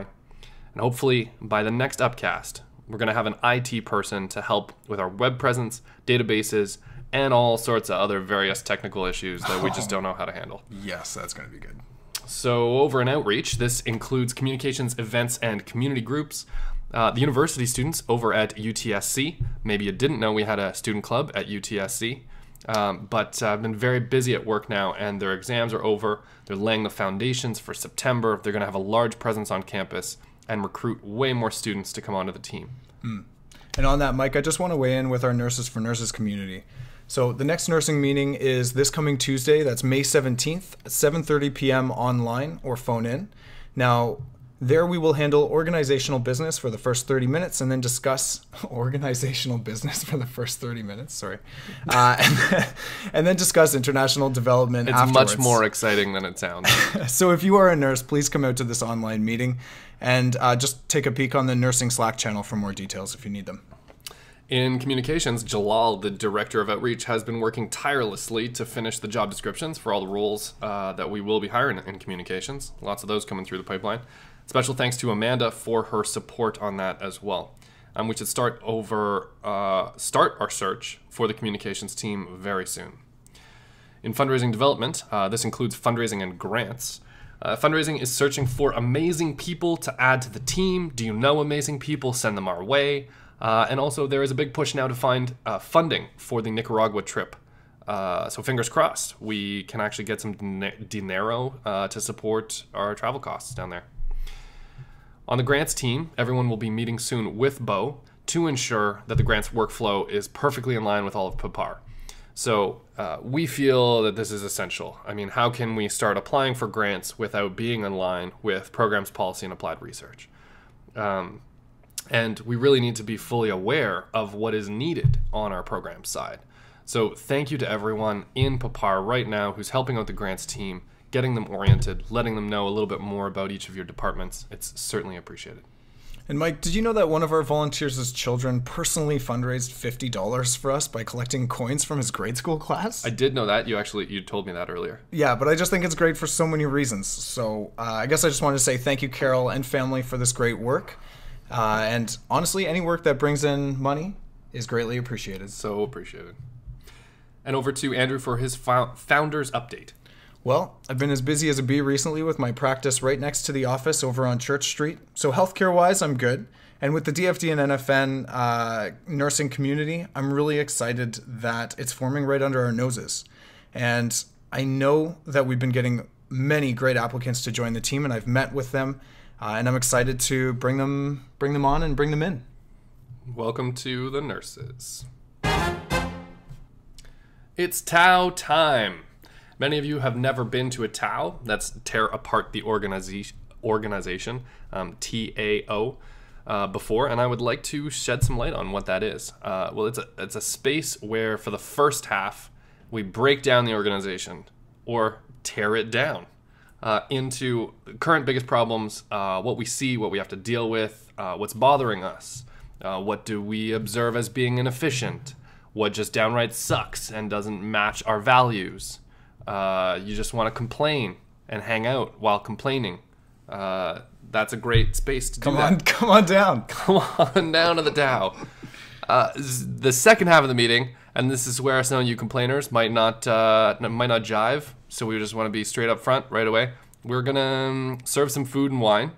And hopefully, by the next Upcast, we're going to have an I T person to help with our web presence, databases, and all sorts of other various technical issues that we just don't know how to handle. Yes, that's going to be good. So over in outreach, this includes communications, events, and community groups. Uh, the university students over at U T S C, maybe you didn't know we had a student club at U T S C, um, but uh, I've been very busy at work now, and their exams are over. They're laying the foundations for September. They're going to have a large presence on campus and recruit way more students to come onto the team. Mm. And on that, Mike, I just want to weigh in with our Nurses for Nurses community. So the next nursing meeting is this coming Tuesday, that's May seventeenth, at seven thirty p m online or phone in. Now, there we will handle organizational business for the first thirty minutes and then discuss organizational business for the first thirty minutes, sorry. Uh, and, then, and then discuss international development it's afterwards. It's much more exciting than it sounds. So if you are a nurse, please come out to this online meeting and uh, just take a peek on the nursing Slack channel for more details if you need them. In communications, Jalal, the director of outreach, has been working tirelessly to finish the job descriptions for all the roles uh, that we will be hiring in communications. Lots of those coming through the pipeline. Special thanks to Amanda for her support on that as well. Um, we should start over, uh, start our search for the communications team very soon. In fundraising development, uh, this includes fundraising and grants. Uh, fundraising is searching for amazing people to add to the team. Do you know amazing people? Send them our way. Uh, and also there is a big push now to find uh, funding for the Nicaragua trip. Uh, so fingers crossed, we can actually get some dinero uh, to support our travel costs down there. On the grants team, everyone will be meeting soon with Bo to ensure that the grants workflow is perfectly in line with all of PAPAR. So uh, we feel that this is essential. I mean, how can we start applying for grants without being in line with programs, policy, and applied research? Um, and we really need to be fully aware of what is needed on our program side. So thank you to everyone in PAPAR right now who's helping out the grants team, getting them oriented, letting them know a little bit more about each of your departments. It's certainly appreciated. And Mike, did you know that one of our volunteers' children personally fundraised fifty dollars for us by collecting coins from his grade school class? I did know that. You actually, you told me that earlier. Yeah, but I just think it's great for so many reasons. So uh, I guess I just wanted to say thank you, Carol and family, for this great work. Uh, and honestly, any work that brings in money is greatly appreciated. So appreciated. And over to Andrew for his fo founders update. Well, I've been as busy as a bee recently with my practice right next to the office over on Church Street. So healthcare-wise, I'm good. And with the D F D and N F N uh, nursing community, I'm really excited that it's forming right under our noses. And I know that we've been getting many great applicants to join the team, and I've met with them. Uh, and I'm excited to bring them, bring them on and bring them in. Welcome to the nurses. It's T A O time. Many of you have never been to a T A O. That's tear apart the organization, organization um, T A O, uh, before, and I would like to shed some light on what that is. Uh, well, it's a, it's a space where for the first half, we break down the organization or tear it down uh, into current biggest problems, uh, what we see, what we have to deal with, uh, what's bothering us, uh, what do we observe as being inefficient, what just downright sucks and doesn't match our values. Uh, you just want to complain and hang out while complaining. Uh, that's a great space to do come that. On, come on down. Come on down to the T A O. Uh, the second half of the meeting, and this is where some of you complainers might not uh, might not jive, so we just want to be straight up front right away. We're going to um, serve some food and wine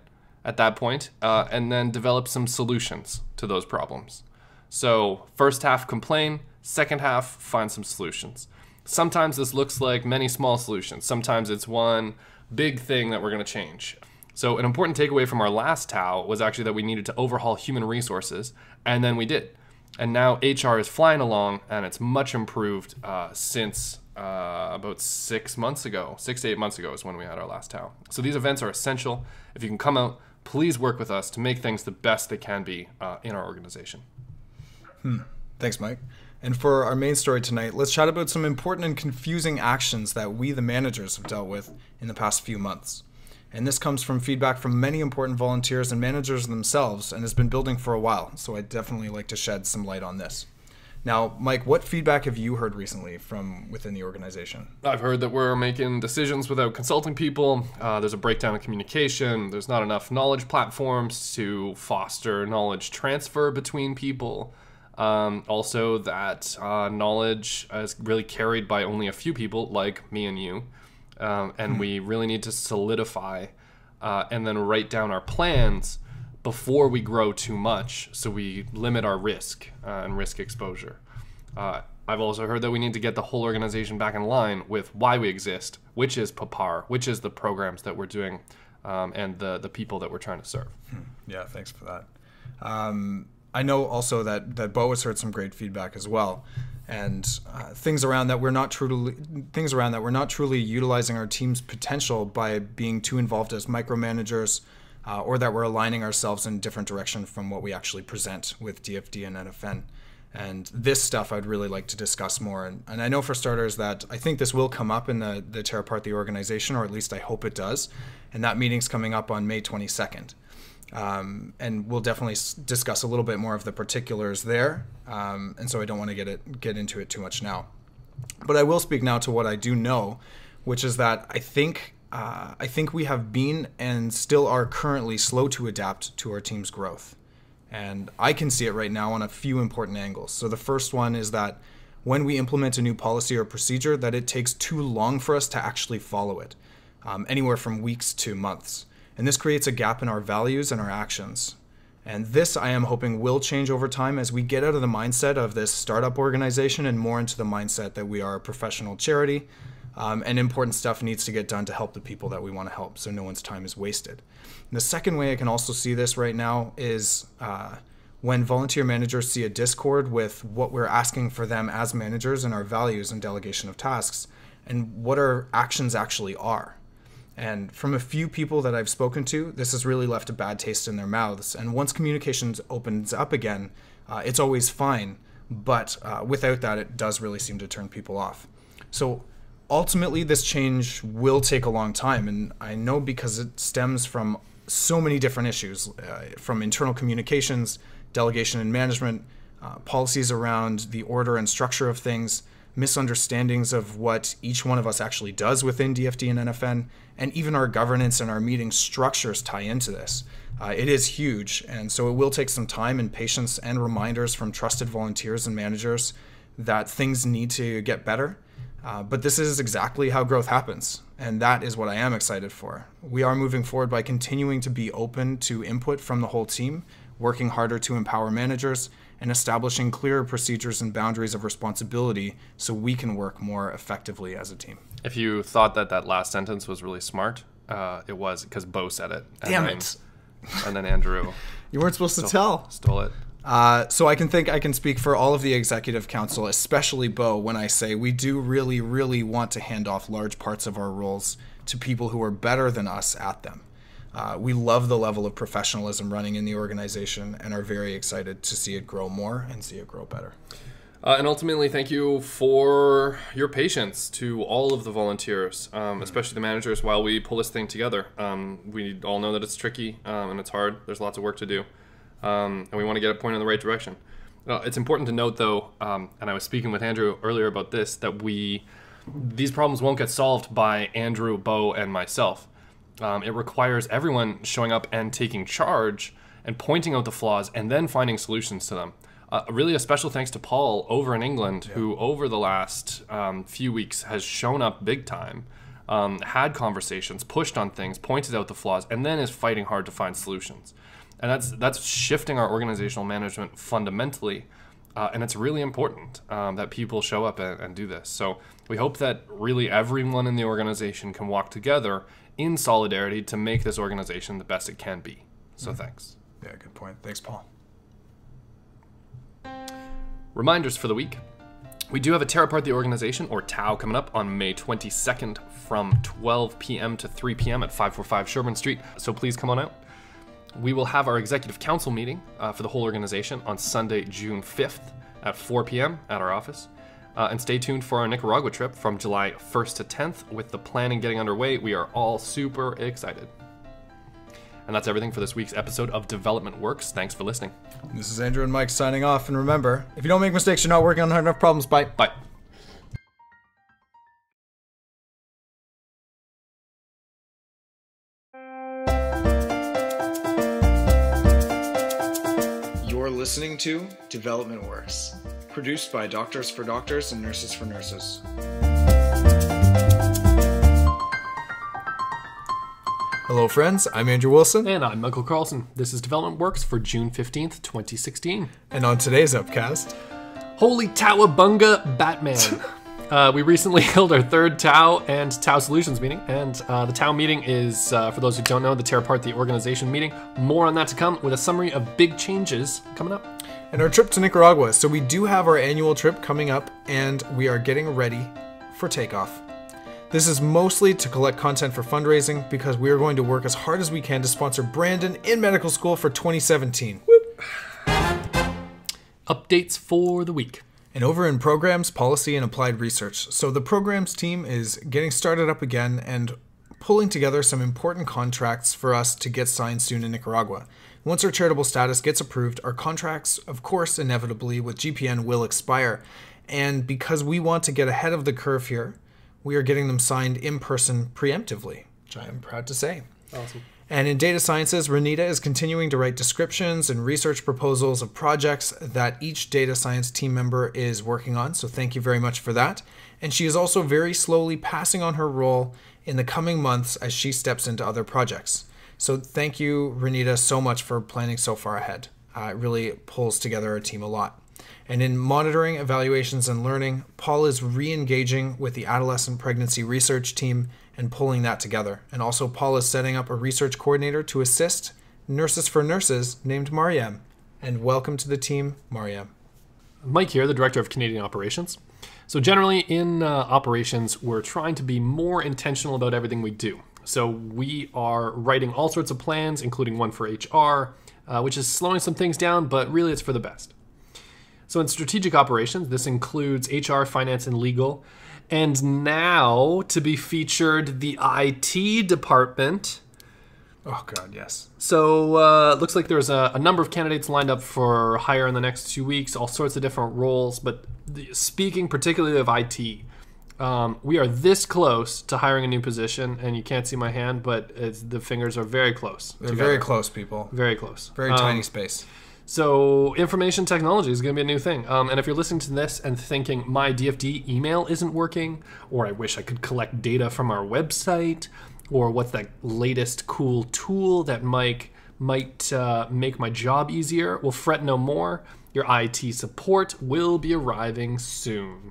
at that point, uh, and then develop some solutions to those problems. So first half complain, second half find some solutions. Sometimes this looks like many small solutions. Sometimes it's one big thing that we're going to change. So an important takeaway from our last T A O was actually that we needed to overhaul human resources, and then we did. And now H R is flying along, and it's much improved uh, since uh, about six months ago. Six to eight months ago is when we had our last T A O. So these events are essential. If you can come out, please work with us to make things the best they can be uh, in our organization. Hmm. Thanks, Mike. And for our main story tonight, let's chat about some important and confusing actions that we, the managers, have dealt with in the past few months. And this comes from feedback from many important volunteers and managers themselves and has been building for a while, so I'd definitely like to shed some light on this. Now, Mike, what feedback have you heard recently from within the organization? I've heard that we're making decisions without consulting people. Uh, there's a breakdown in communication. There's not enough knowledge platforms to foster knowledge transfer between people. Um, also that uh, knowledge is really carried by only a few people like me and you, um, and mm-hmm. we really need to solidify uh, and then write down our plans before we grow too much so we limit our risk uh, and risk exposure. Uh, I've also heard that we need to get the whole organization back in line with why we exist, which is PAPAR, which is the programs that we're doing um, and the, the people that we're trying to serve. Yeah, thanks for that. Um, I know also that, that Bo has heard some great feedback as well. and uh, things around that we're not truly things around that we're not truly utilizing our team's potential by being too involved as micromanagers, uh, or that we're aligning ourselves in a different direction from what we actually present with D F D and N F N. And this stuff I'd really like to discuss more. And, and I know for starters that I think this will come up in the, the tear apart the organization, or at least I hope it does. And that meeting's coming up on May twenty-second. Um, and we'll definitely s discuss a little bit more of the particulars there. Um, and so I don't want to get it get into it too much now. But I will speak now to what I do know, which is that I think uh, I think we have been and still are currently slow to adapt to our team's growth. And I can see it right now on a few important angles. So the first one is that when we implement a new policy or procedure, that it takes too long for us to actually follow it, um, anywhere from weeks to months. And this creates a gap in our values and our actions. And this, I am hoping, will change over time as we get out of the mindset of this startup organization and more into the mindset that we are a professional charity, um, and important stuff needs to get done to help the people that we want to help, so no one's time is wasted. And the second way I can also see this right now is uh, when volunteer managers see a discord with what we're asking for them as managers and our values and delegation of tasks and what our actions actually are. And from a few people that I've spoken to, this has really left a bad taste in their mouths. And once communications opens up again, uh, it's always fine. But uh, without that, it does really seem to turn people off. So ultimately, this change will take a long time. And I know because it stems from so many different issues, uh, from internal communications, delegation and management, uh, policies around the order and structure of things, misunderstandings of what each one of us actually does within D F D and N F N, and even our governance and our meeting structures tie into this. Uh, it is huge, and so it will take some time and patience and reminders from trusted volunteers and managers that things need to get better. Uh, but this is exactly how growth happens, and that is what I am excited for. We are moving forward by continuing to be open to input from the whole team, working harder to empower managers, and establishing clearer procedures and boundaries of responsibility so we can work more effectively as a team. If you thought that that last sentence was really smart, uh, it was, because Bo said it. And Damn then, it. And then Andrew. You weren't supposed stole, to tell. Stole it. Uh, so I can think I can speak for all of the executive council, especially Bo, when I say we do really, really want to hand off large parts of our roles to people who are better than us at them. Uh, we love the level of professionalism running in the organization and are very excited to see it grow more and see it grow better. Uh, and ultimately, thank you for your patience to all of the volunteers, um, especially the managers, while we pull this thing together. Um, we all know that it's tricky um, and it's hard. There's lots of work to do. Um, and we want to get a point in the right direction. Uh, it's important to note, though, um, and I was speaking with Andrew earlier about this, that we these problems won't get solved by Andrew, Bo, and myself. Um, it requires everyone showing up and taking charge and pointing out the flaws and then finding solutions to them. Uh, really a special thanks to Paul over in England, yeah, who over the last um, few weeks has shown up big time, um, had conversations, pushed on things, pointed out the flaws, and then is fighting hard to find solutions. And that's, that's shifting our organizational management fundamentally. Uh, and it's really important um, that people show up and, and do this. So we hope that really everyone in the organization can walk together in solidarity to make this organization the best it can be. So mm-hmm. Thanks. Yeah, good point. Thanks, Paul. Reminders for the week. We do have a Tear Apart the Organization, or TAO, coming up on May twenty-second from twelve p m to three p m at five forty-five Sherbourne Street. So please come on out. We will have our Executive Council meeting uh, for the whole organization on Sunday, June fifth at four p m at our office. Uh, and stay tuned for our Nicaragua trip from July first to tenth. With the planning getting underway, we are all super excited. And that's everything for this week's episode of Development Works. Thanks for listening. This is Andrew and Mike signing off. And remember, if you don't make mistakes, you're not working on hard enough problems. Bye. Bye. Listening to Development Works, produced by Doctors for Doctors and Nurses for Nurses. Hello friends, I'm Andrew Wilson. And I'm Michael Carlson. This is Development Works for June fifteenth, twenty sixteen. And on today's upcast... Holy Towabunga Batman! Uh, we recently held our third TAO and TAO Solutions meeting, and uh, the TAO meeting is, uh, for those who don't know, the Tear Apart the Organization meeting. More on that to come with a summary of big changes coming up. and our trip to Nicaragua. So we do have our annual trip coming up, and we are getting ready for takeoff. This is mostly to collect content for fundraising, because we are going to work as hard as we can to sponsor Brandon in medical school for twenty seventeen. Whoop. Updates for the week. And over in programs, policy, and applied research. So the programs team is getting started up again and pulling together some important contracts for us to get signed soon in Nicaragua. Once our charitable status gets approved, our contracts, of course, inevitably with G P N will expire. And because we want to get ahead of the curve here, we are getting them signed in person preemptively, which I am proud to say. Awesome. And in data sciences, Renita is continuing to write descriptions and research proposals of projects that each data science team member is working on. So thank you very much for that. And she is also very slowly passing on her role in the coming months as she steps into other projects. So thank you, Renita, so much for planning so far ahead. Uh, it really pulls together our team a lot. And in monitoring, evaluations, and learning, Paul is re-engaging with the adolescent pregnancy research team and pulling that together. And also Paul is setting up a research coordinator to assist Nurses for Nurses named Mariam. And welcome to the team, Mariam. Mike here, the Director of Canadian Operations. So generally in uh, operations, we're trying to be more intentional about everything we do. So we are writing all sorts of plans, including one for H R, uh, which is slowing some things down, but really it's for the best. So in strategic operations, this includes H R, finance, and legal. And now to be featured, the I T department. Oh God, yes. So uh, looks like there's a, a number of candidates lined up for hire in the next two weeks, all sorts of different roles. But the, speaking particularly of I T, um, we are this close to hiring a new position. And you can't see my hand, but it's, the fingers are very close. They're together. Very close, people. Very close. Very um, tiny space. So information technology is going to be a new thing. Um, and if you're listening to this and thinking my D F D email isn't working, or I wish I could collect data from our website, or what's that latest cool tool that Mike might uh, make my job easier, well, fret no more. Your I T support will be arriving soon.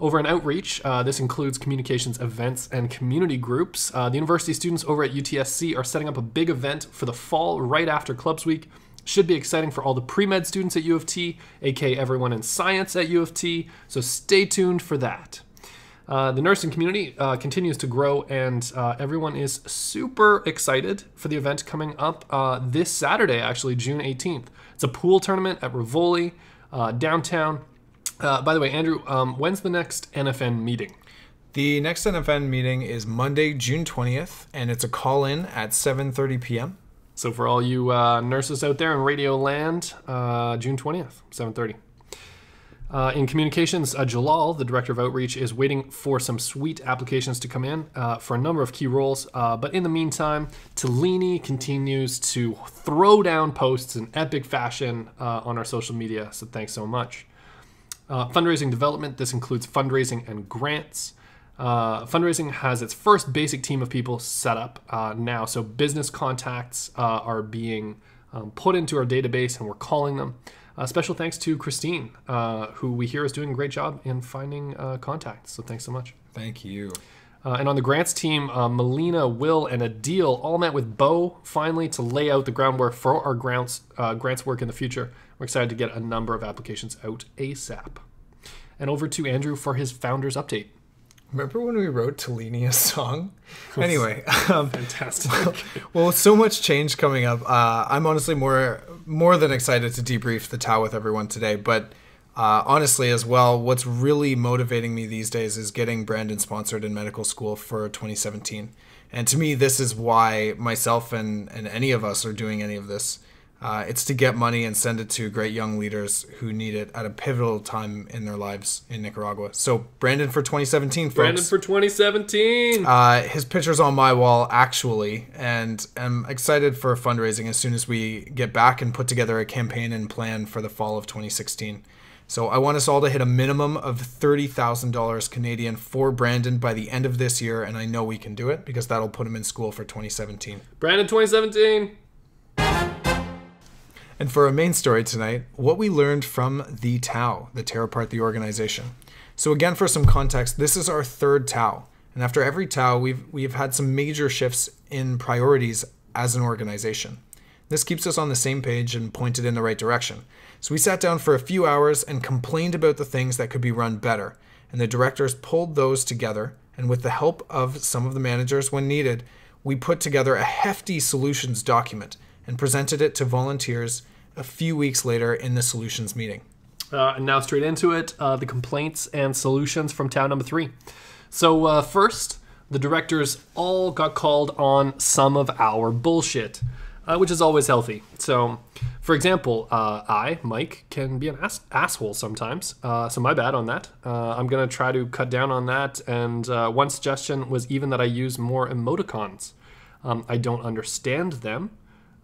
Over in outreach, uh, this includes communications, events, and community groups. Uh, the university students over at U T S C are setting up a big event for the fall right after Clubs Week. Should be exciting for all the pre-med students at U of T, aka everyone in science at U of T, so stay tuned for that. Uh, the nursing community uh, continues to grow, and uh, everyone is super excited for the event coming up uh, this Saturday, actually, June eighteenth. It's a pool tournament at Rivoli, uh, downtown. Uh, by the way, Andrew, um, when's the next N F N meeting? The next N F N meeting is Monday, June twentieth, and it's a call-in at seven thirty p m So for all you uh, nurses out there in Radio Land, uh, June twentieth, seven thirty. Uh, in communications, uh, Jalal, the Director of Outreach, is waiting for some sweet applications to come in uh, for a number of key roles. Uh, but in the meantime, Tellini continues to throw down posts in epic fashion uh, on our social media. So thanks so much. Uh, fundraising development. This includes fundraising and grants. Uh, fundraising has its first basic team of people set up uh, now. So business contacts uh, are being um, put into our database, and we're calling them. Uh, special thanks to Christine, uh, who we hear is doing a great job in finding uh, contacts. So thanks so much. Thank you. Uh, and on the grants team, uh, Melina, Will, and Adil all met with Bo finally to lay out the groundwork for our grants, uh, grants work in the future. We're excited to get a number of applications out ASAP. And over to Andrew for his founders update. Remember when we wrote Tellini a song? Anyway, um, fantastic. Well, well, with so much change coming up, uh, I'm honestly more more than excited to debrief the T A O with everyone today. But uh, honestly, as well, what's really motivating me these days is getting Brandon sponsored in medical school for twenty seventeen. And to me, this is why myself and and any of us are doing any of this. Uh, it's to get money and send it to great young leaders who need it at a pivotal time in their lives in Nicaragua. So Brandon for twenty seventeen, folks. Brandon for twenty seventeen. Uh, his picture's on my wall, actually, and I'm excited for fundraising as soon as we get back and put together a campaign and plan for the fall of twenty sixteen. So I want us all to hit a minimum of thirty thousand dollars Canadian for Brandon by the end of this year, and I know we can do it because that'll put him in school for twenty seventeen. Brandon twenty seventeen. And for our main story tonight, what we learned from the T A O, the Tear Apart the Organization. So again, for some context, this is our third T A O. And after every T A O, we've, we've had some major shifts in priorities as an organization. This keeps us on the same page and pointed in the right direction. So we sat down for a few hours and complained about the things that could be run better, and the directors pulled those together, and with the help of some of the managers when needed, we put together a hefty solutions document and presented it to volunteers a few weeks later in the solutions meeting. Uh, and now straight into it, uh, the complaints and solutions from town number three. So uh, first, the directors all got called on some of our bullshit, uh, which is always healthy. So, for example, uh, I, Mike, can be an ass asshole sometimes, uh, so my bad on that. Uh, I'm going to try to cut down on that, and uh, one suggestion was even that I use more emoticons. Um, I don't understand them.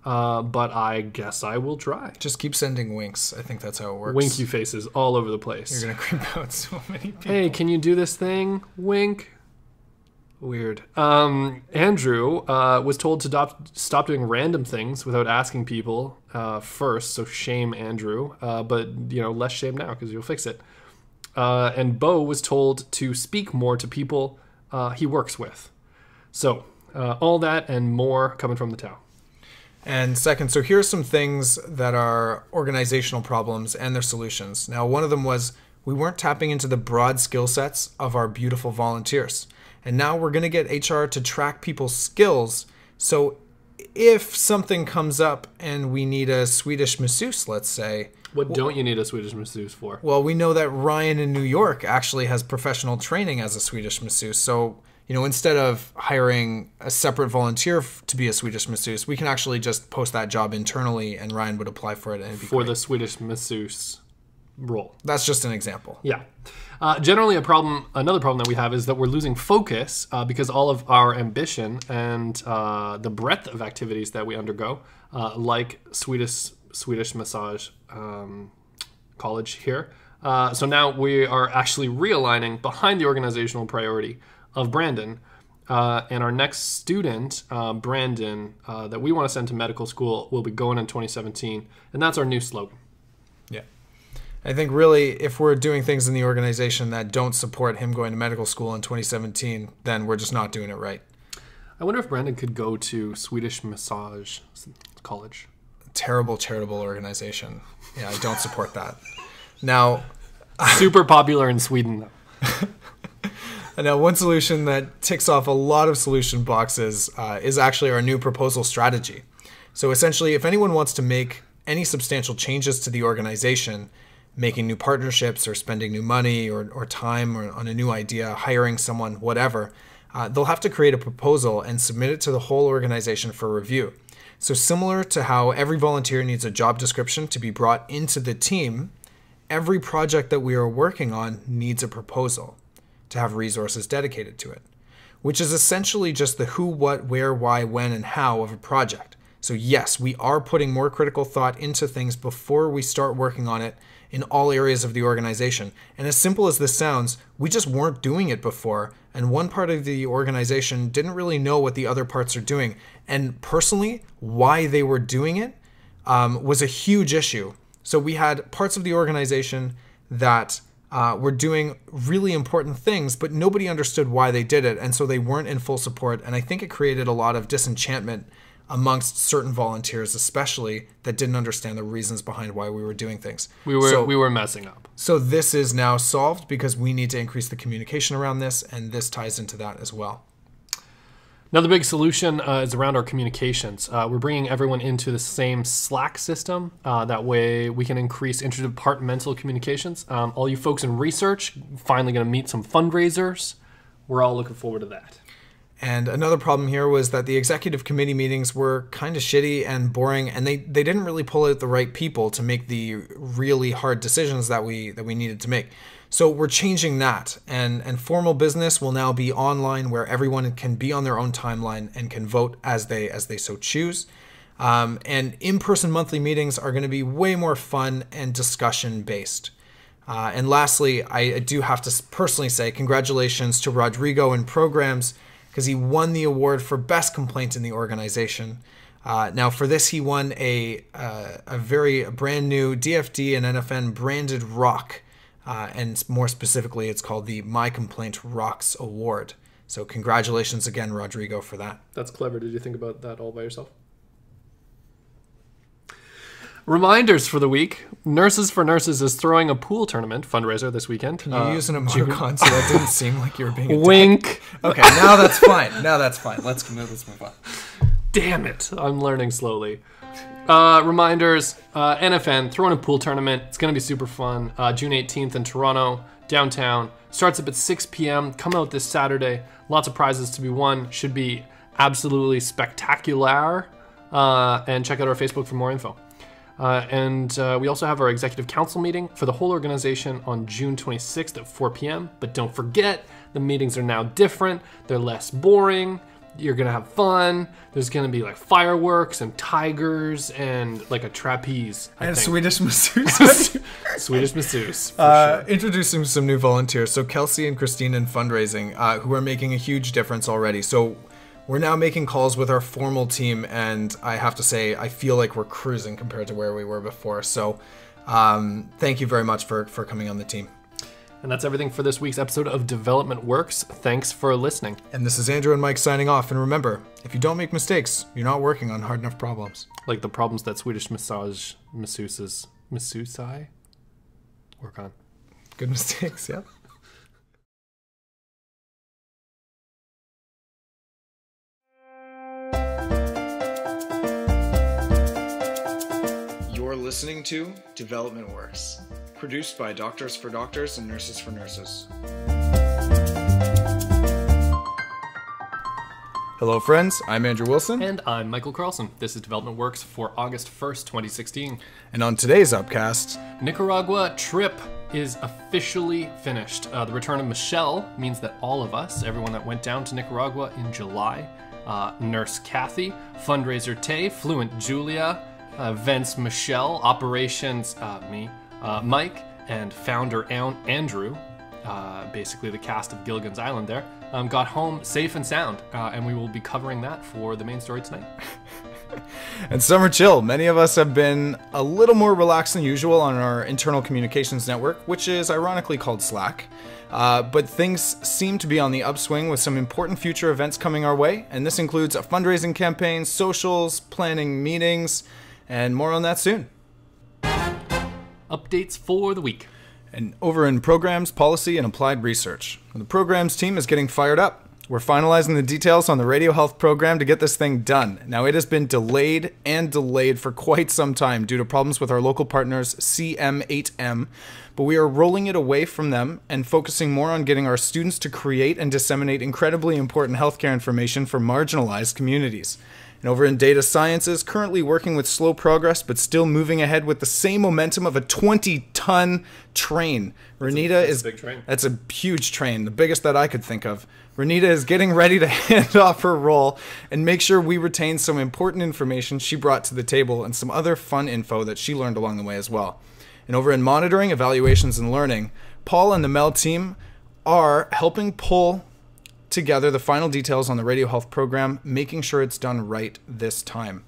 Uh, but I guess I will try. Just keep sending winks. I think that's how it works. Winky faces all over the place. You're going to creep out so many people. Hey, can you do this thing? Wink. Weird. Um, Andrew uh, was told to stop, stop doing random things without asking people uh, first, so shame Andrew. Uh, but, you know, less shame now because you'll fix it. Uh, and Bo was told to speak more to people uh, he works with. So uh, all that and more coming from the town. And second, so here are some things that are organizational problems and their solutions. Now, one of them was we weren't tapping into the broad skill sets of our beautiful volunteers. And now we're going to get H R to track people's skills. So if something comes up and we need a Swedish masseuse, let's say. What don't you need a Swedish masseuse for? Well, we know that Ryan in New York actually has professional training as a Swedish masseuse. So, you know, instead of hiring a separate volunteer to be a Swedish masseuse, we can actually just post that job internally and Ryan would apply for it. And it'd be for great. The Swedish masseuse role. That's just an example. Yeah. Uh, generally, a problem, another problem that we have is that we're losing focus uh, because all of our ambition and uh, the breadth of activities that we undergo, uh, like Swedish, Swedish massage um, college here. Uh, so now we are actually realigning behind the organizational priority of Brandon, uh, and our next student, uh, Brandon, uh, that we want to send to medical school will be going in twenty seventeen, and that's our new slogan. Yeah. I think really if we're doing things in the organization that don't support him going to medical school in twenty seventeen, then we're just not doing it right. I wonder if Brandon could go to Swedish Massage College. Terrible charitable organization. Yeah, I don't support that. Now, super popular in Sweden, though. Now, one solution that ticks off a lot of solution boxes uh, is actually our new proposal strategy. So essentially, if anyone wants to make any substantial changes to the organization, making new partnerships or spending new money or, or time or on a new idea, hiring someone, whatever, uh, they'll have to create a proposal and submit it to the whole organization for review. So similar to how every volunteer needs a job description to be brought into the team, every project that we are working on needs a proposal to have resources dedicated to it, which is essentially just the who, what, where, why, when, and how of a project. So yes, we are putting more critical thought into things before we start working on it in all areas of the organization. And as simple as this sounds, we just weren't doing it before, and one part of the organization didn't really know what the other parts are doing. And personally, why they were doing it um, was a huge issue. So we had parts of the organization that Uh, were doing really important things, but nobody understood why they did it, and so they weren't in full support, and I think it created a lot of disenchantment amongst certain volunteers, especially, that didn't understand the reasons behind why we were doing things. We were, so, we were messing up. So this is now solved because we need to increase the communication around this, and this ties into that as well. Another big solution uh, is around our communications. Uh, we're bringing everyone into the same Slack system. Uh, that way we can increase interdepartmental communications. Um, all you folks in research, finally gonna meet some fundraisers. We're all looking forward to that. And another problem here was that the executive committee meetings were kind of shitty and boring, and they, they didn't really pull out the right people to make the really hard decisions that we, that we needed to make. So we're changing that, and, and formal business will now be online where everyone can be on their own timeline and can vote as they as they so choose. Um, and in-person monthly meetings are gonna be way more fun and discussion-based. Uh, and lastly, I do have to personally say congratulations to Rodrigo in programs, because he won the award for best complaint in the organization. Uh, now for this, he won a, uh, a very brand new D F D and N F N branded rock. Uh, and more specifically, it's called the My Complaint Rocks Award. So congratulations again, Rodrigo, for that. That's clever. Did you think about that all by yourself? Reminders for the week. Nurses for Nurses is throwing a pool tournament fundraiser this weekend. Can you uh, use an emoticon so that didn't seem like you were being attacked? Wink. Okay, now that's fine. Now that's fine. Let's, let's move on. Damn it. I'm learning slowly. Uh, reminders, uh, N F N, throwing a pool tournament. It's going to be super fun. Uh, June eighteenth in Toronto, downtown. Starts up at six p m Come out this Saturday. Lots of prizes to be won. Should be absolutely spectacular. Uh, and check out our Facebook for more info. Uh, and uh, we also have our executive council meeting for the whole organization on June twenty-sixth at four p m But don't forget, the meetings are now different. They're less boring. You're going to have fun. There's going to be like fireworks and tigers and like a trapeze. I and think. Swedish masseuse. Swedish masseuse. Uh, sure. Introducing some new volunteers. So Kelsey and Christine in fundraising, uh, who are making a huge difference already. So we're now making calls with our formal team. And I have to say, I feel like we're cruising compared to where we were before. So um, thank you very much for, for coming on the team. And that's everything for this week's episode of Development Works. Thanks for listening. And this is Andrew and Mike signing off. And remember, if you don't make mistakes, you're not working on hard enough problems. Like the problems that Swedish massage masseuses, masseusai work on. Good mistakes, yeah. You're listening to Development Works. Produced by Doctors for Doctors and Nurses for Nurses. Hello friends, I'm Andrew Wilson. And I'm Michael Carlson. This is Development Works for August first, twenty sixteen. And on today's Upcast, Nicaragua trip is officially finished. Uh, the return of Michelle means that all of us, everyone that went down to Nicaragua in July, uh, Nurse Kathy, Fundraiser Tay, Fluent Julia, uh, Vence Michelle, Operations, uh, me, Uh, Mike and founder Andrew, uh, basically the cast of Gilligan's Island there, um, got home safe and sound, uh, and we will be covering that for the main story tonight. And summer chill. Many of us have been a little more relaxed than usual on our internal communications network, which is ironically called Slack. Uh, but things seem to be on the upswing with some important future events coming our way, and this includes a fundraising campaign, socials, planning meetings, and more on that soon. Updates for the week. And over in programs, policy, and applied research. The programs team is getting fired up. We're finalizing the details on the radio health program to get this thing done. Now, it has been delayed and delayed for quite some time due to problems with our local partners C M A D M, but we are rolling it away from them and focusing more on getting our students to create and disseminate incredibly important healthcare information for marginalized communities. And over in data sciences, currently working with slow progress, but still moving ahead with the same momentum of a twenty ton train. Renita is, big train. That's a huge train, the biggest that I could think of. Renita is getting ready to hand off her role and make sure we retain some important information she brought to the table and some other fun info that she learned along the way as well. And over in monitoring, evaluations, and learning, Paul and the M E L team are helping pull together the final details on the radio health program, making sure it's done right this time.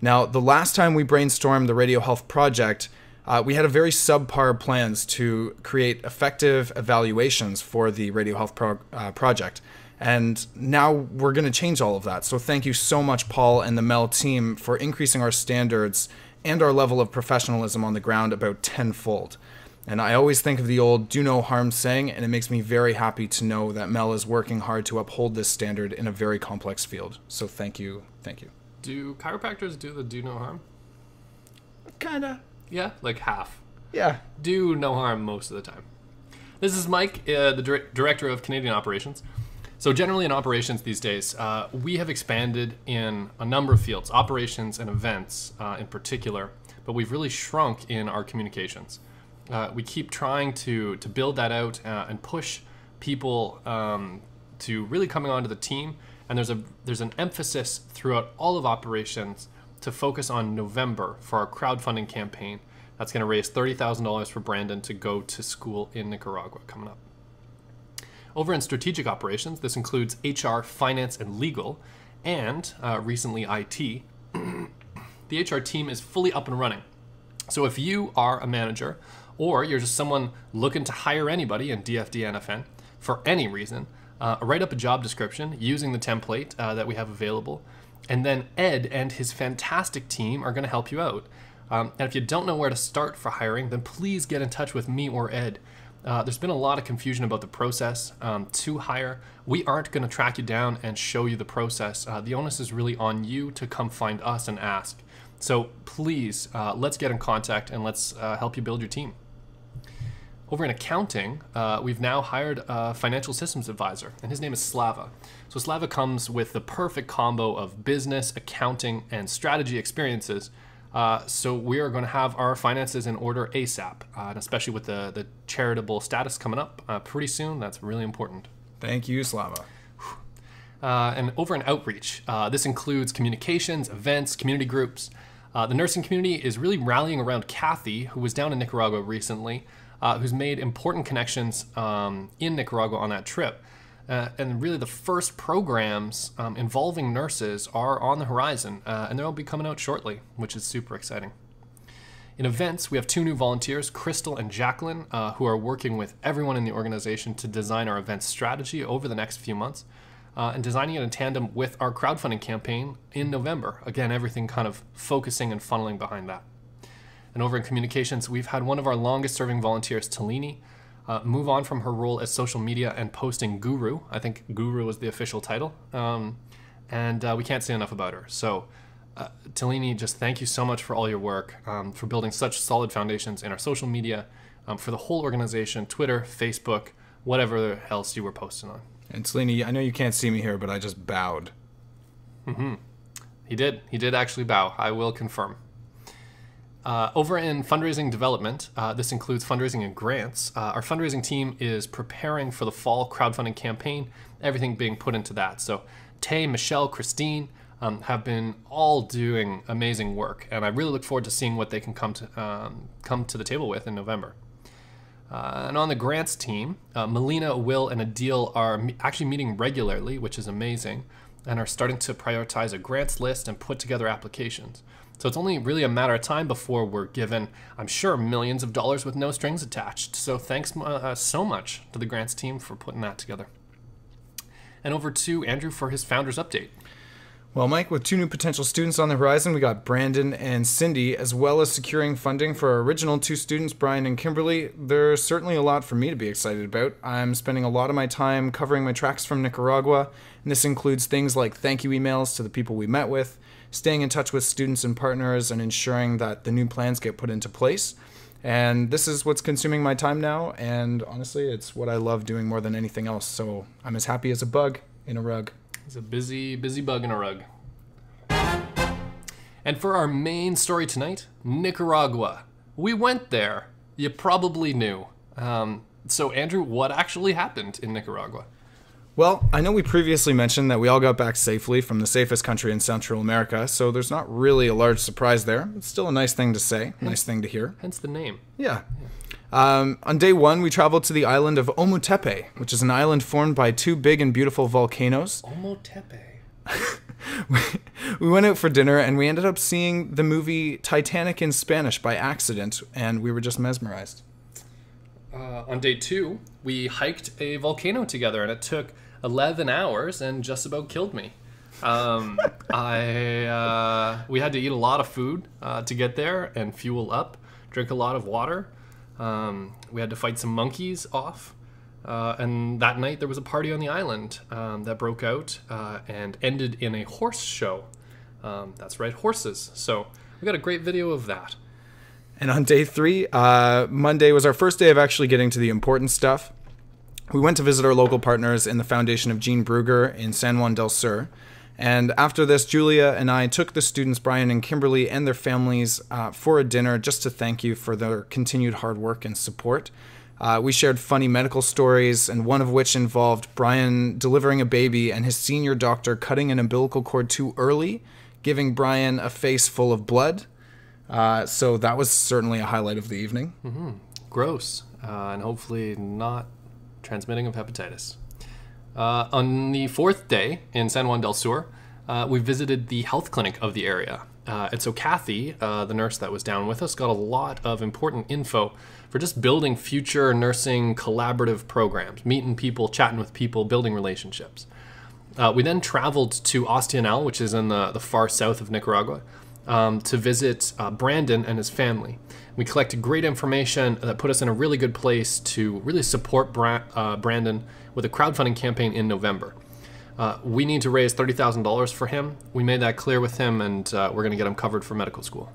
Now, the last time we brainstormed the radio health project, uh, we had a very subpar plans to create effective evaluations for the radio health pro uh, project. And now we're going to change all of that. So thank you so much, Paul and the M E L team, for increasing our standards and our level of professionalism on the ground about tenfold. And I always think of the old do no harm saying, and it makes me very happy to know that M E L is working hard to uphold this standard in a very complex field. So thank you. Thank you. Do chiropractors do the do no harm? Kinda. Yeah, like half. Yeah. Do no harm most of the time. This is Mike, uh, the dir director of Canadian operations. So generally in operations these days, uh, we have expanded in a number of fields, operations and events uh, in particular, but we've really shrunk in our communications. Uh, we keep trying to, to build that out uh, and push people um, to really coming onto the team. And there's, a, there's an emphasis throughout all of operations to focus on November for our crowdfunding campaign. That's going to raise thirty thousand dollars for Brandon to go to school in Nicaragua coming up. Over in strategic operations, this includes H R, finance, and legal, and uh, recently I T. The H R team is fully up and running. So if you are a manager, or you're just someone looking to hire anybody in D F D N F N for any reason, uh, write up a job description using the template uh, that we have available, and then Ed and his fantastic team are going to help you out. Um, and if you don't know where to start for hiring, then please get in touch with me or Ed. Uh, there's been a lot of confusion about the process um, to hire. We aren't going to track you down and show you the process. Uh, the onus is really on you to come find us and ask. So please, uh, let's get in contact and let's uh, help you build your team. Over in accounting, uh, we've now hired a financial systems advisor, and his name is Slava. So Slava comes with the perfect combo of business, accounting, and strategy experiences. Uh, so we are going to have our finances in order ASAP, uh, and especially with the, the charitable status coming up uh, pretty soon. That's really important. Thank you, Slava. Uh, and over in outreach, uh, this includes communications, events, community groups. Uh, the nursing community is really rallying around Kathy, who was down in Nicaragua recently, uh, who's made important connections um, in Nicaragua on that trip. Uh, and really the first programs um, involving nurses are on the horizon, uh, and they'll be coming out shortly, which is super exciting. In events, we have two new volunteers, Crystal and Jacqueline, uh, who are working with everyone in the organization to design our event strategy over the next few months. Uh, and designing it in tandem with our crowdfunding campaign in November. Again, everything kind of focusing and funneling behind that. And over in communications, we've had one of our longest serving volunteers, Talini, uh, move on from her role as social media and posting guru. I think guru is the official title. Um, and uh, we can't say enough about her. So uh, Talini, just thank you so much for all your work, um, for building such solid foundations in our social media, um, for the whole organization, Twitter, Facebook, whatever else you were posting on. And Talini, I know you can't see me here, but I just bowed. Mm-hmm. He did. He did actually bow. I will confirm. Uh, over in fundraising development, uh, this includes fundraising and grants. Uh, our fundraising team is preparing for the fall crowdfunding campaign, everything being put into that. So Tay, Michelle, Christine um, have been all doing amazing work, and I really look forward to seeing what they can come to, um, come to the table with in November. Uh, and on the grants team, uh, Melina, Will, and Adil are me actually meeting regularly, which is amazing, and are starting to prioritize a grants list and put together applications. So it's only really a matter of time before we're given, I'm sure, millions of dollars with no strings attached. So thanks uh, so much to the grants team for putting that together. And over to Andrew for his founders update. Well, Mike, with two new potential students on the horizon, we got Brandon and Cindy, as well as securing funding for our original two students, Brian and Kimberly. There's certainly a lot for me to be excited about. I'm spending a lot of my time covering my tracks from Nicaragua, and this includes things like thank you emails to the people we met with, staying in touch with students and partners, and ensuring that the new plans get put into place. And this is what's consuming my time now, and honestly, it's what I love doing more than anything else, so I'm as happy as a bug in a rug. It's a busy, busy bug in a rug. And for our main story tonight, Nicaragua. We went there. You probably knew. Um, so Andrew, what actually happened in Nicaragua? Well, I know we previously mentioned that we all got back safely from the safest country in Central America, so there's not really a large surprise there. It's still a nice thing to say, hence, nice thing to hear. Hence the name. Yeah. yeah. Um, on day one, we traveled to the island of Ometepe, which is an island formed by two big and beautiful volcanoes. Ometepe. We went out for dinner, and we ended up seeing the movie Titanic in Spanish by accident, and we were just mesmerized. Uh, on day two, we hiked a volcano together, and it took eleven hours and just about killed me. Um, I, uh, we had to eat a lot of food uh, to get there and fuel up, drink a lot of water. Um, we had to fight some monkeys off, uh, and that night there was a party on the island um, that broke out uh, and ended in a horse show. Um, that's right, horses. So we got a great video of that. And on day three, uh, Monday was our first day of actually getting to the important stuff. We went to visit our local partners in the foundation of Jean Brugger in San Juan del Sur. And after this, Julia and I took the students, Brian and Kimberly, and their families uh, for a dinner just to thank you for their continued hard work and support. Uh, we shared funny medical stories, and one of which involved Brian delivering a baby and his senior doctor cutting an umbilical cord too early, giving Brian a face full of blood. Uh, so that was certainly a highlight of the evening. Mm-hmm. Gross, uh, and hopefully not transmitting of hepatitis. Uh, on the fourth day in San Juan del Sur, uh, we visited the health clinic of the area. Uh, and so Kathy, uh, the nurse that was down with us, got a lot of important info for just building future nursing collaborative programs, meeting people, chatting with people, building relationships. Uh, we then traveled to Ostional, which is in the, the far south of Nicaragua, um, to visit uh, Brandon and his family. We collected great information that put us in a really good place to really support Bra uh, Brandon with a crowdfunding campaign in November. Uh, we need to raise thirty thousand dollars for him. We made that clear with him, and uh, we're going to get him covered for medical school.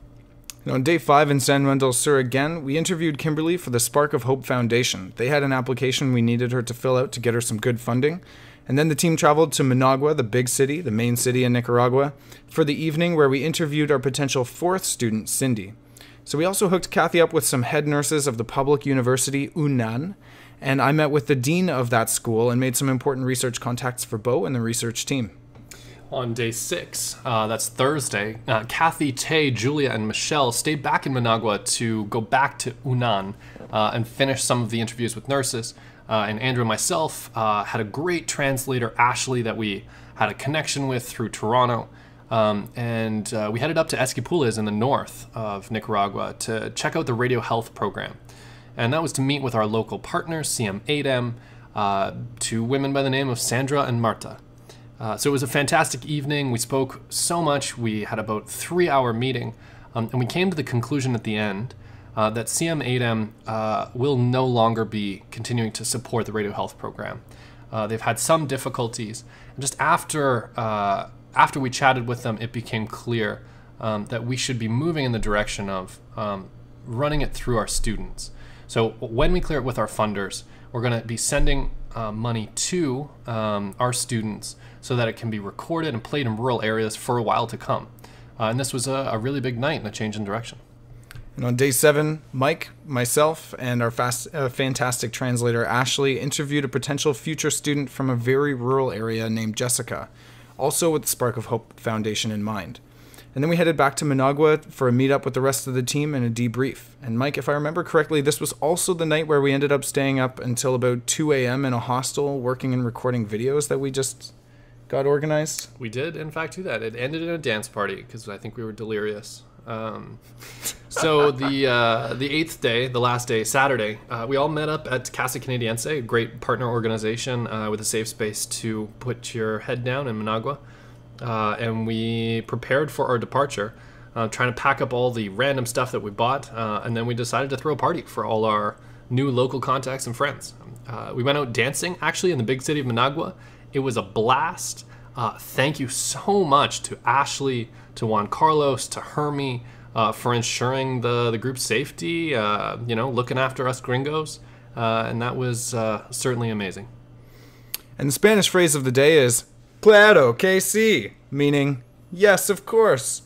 And on day five in San Juan del Sur again, we interviewed Kimberly for the Spark of Hope Foundation. They had an application we needed her to fill out to get her some good funding. And then the team traveled to Managua, the big city, the main city in Nicaragua, for the evening where we interviewed our potential fourth student, Cindy. So we also hooked Kathy up with some head nurses of the public university, UNAN, and I met with the dean of that school and made some important research contacts for Bo and the research team. On day six, uh, that's Thursday, uh, Kathy, Tay, Julia, and Michelle stayed back in Managua to go back to UNAN uh, and finish some of the interviews with nurses. Uh, and Andrew and myself uh, had a great translator, Ashley, that we had a connection with through Toronto. Um, and uh, we headed up to Esquipulas in the north of Nicaragua to check out the radio health program. And that was to meet with our local partners, C M A D M, uh, two women by the name of Sandra and Marta. Uh, so it was a fantastic evening. We spoke so much. We had about a three hour meeting, um, and we came to the conclusion at the end uh, that C M A D M uh, will no longer be continuing to support the radio health program. Uh, they've had some difficulties, and just after uh, after we chatted with them, it became clear um, that we should be moving in the direction of um, running it through our students. So when we clear it with our funders, we're going to be sending uh, money to um, our students so that it can be recorded and played in rural areas for a while to come. Uh, and this was a, a really big night and a change in direction. And on day seven, Mike, myself, and our fast, uh, fantastic translator Ashley interviewed a potential future student from a very rural area named Jessica, also with the Spark of Hope Foundation in mind. And then we headed back to Managua for a meetup with the rest of the team and a debrief. And Mike, if I remember correctly, this was also the night where we ended up staying up until about two A M in a hostel, working and recording videos that we just got organized. We did, in fact, do that. It ended in a dance party because I think we were delirious. Um, so the uh, the eighth day, the last day, Saturday, uh, we all met up at Casa Canadiense, a great partner organization uh, with a safe space to put your head down in Managua. Uh, and we prepared for our departure, uh, trying to pack up all the random stuff that we bought, uh, and then we decided to throw a party for all our new local contacts and friends. Uh, we went out dancing, actually, in the big city of Managua. It was a blast. Uh, thank you so much to Ashley, to Juan Carlos, to Hermie, uh, for ensuring the, the group's safety, uh, you know, looking after us gringos, uh, and that was uh, certainly amazing. And the Spanish phrase of the day is, Claro que sí, meaning, yes, of course.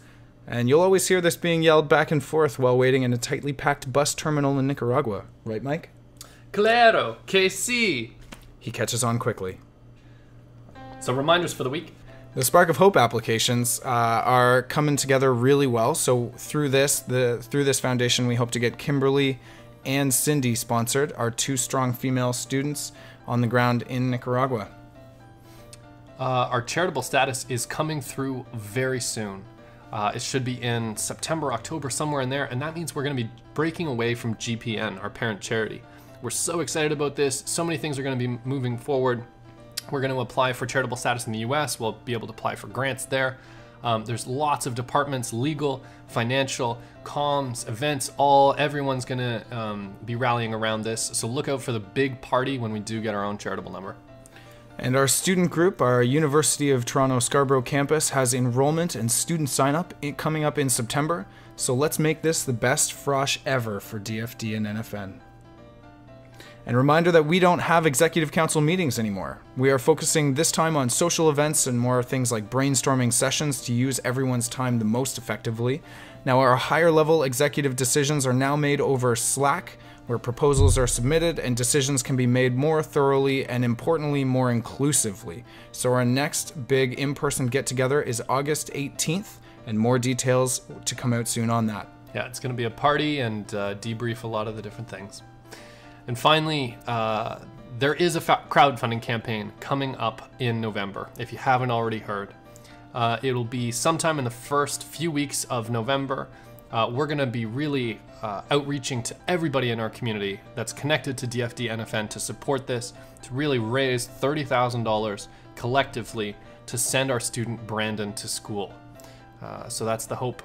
And you'll always hear this being yelled back and forth while waiting in a tightly packed bus terminal in Nicaragua. Right, Mike? Claro que sí. He catches on quickly. So reminders for the week. The Spark of Hope applications uh, are coming together really well. So through this, the, through this foundation, we hope to get Kimberly and Cindy sponsored, our two strong female students on the ground in Nicaragua. Uh, our charitable status is coming through very soon. Uh, it should be in September, October, somewhere in there, and that means we're going to be breaking away from G P N, our parent charity. We're so excited about this. So many things are going to be moving forward. We're going to apply for charitable status in the U S. We'll be able to apply for grants there. Um, there's lots of departments, legal, financial, comms, events, all, everyone's going to um, be rallying around this. So look out for the big party when we do get our own charitable number. And our student group, our University of Toronto Scarborough campus, has enrollment and student sign-up coming up in September, so let's make this the best frosh ever for D F D and N F N. And reminder that we don't have executive council meetings anymore. We are focusing this time on social events and more things like brainstorming sessions to use everyone's time the most effectively. Now our higher level executive decisions are now made over Slack, where proposals are submitted and decisions can be made more thoroughly and, importantly, more inclusively. So our next big in-person get-together is August eighteenth, and more details to come out soon on that. Yeah, it's going to be a party and uh, debrief a lot of the different things. And finally, uh, there is a crowdfunding campaign coming up in November, if you haven't already heard. Uh, it'll be sometime in the first few weeks of November. Uh, we're going to be really uh, outreaching to everybody in our community that's connected to D F D N F N to support this, to really raise thirty thousand dollars collectively to send our student Brandon to school. Uh, so that's the hope.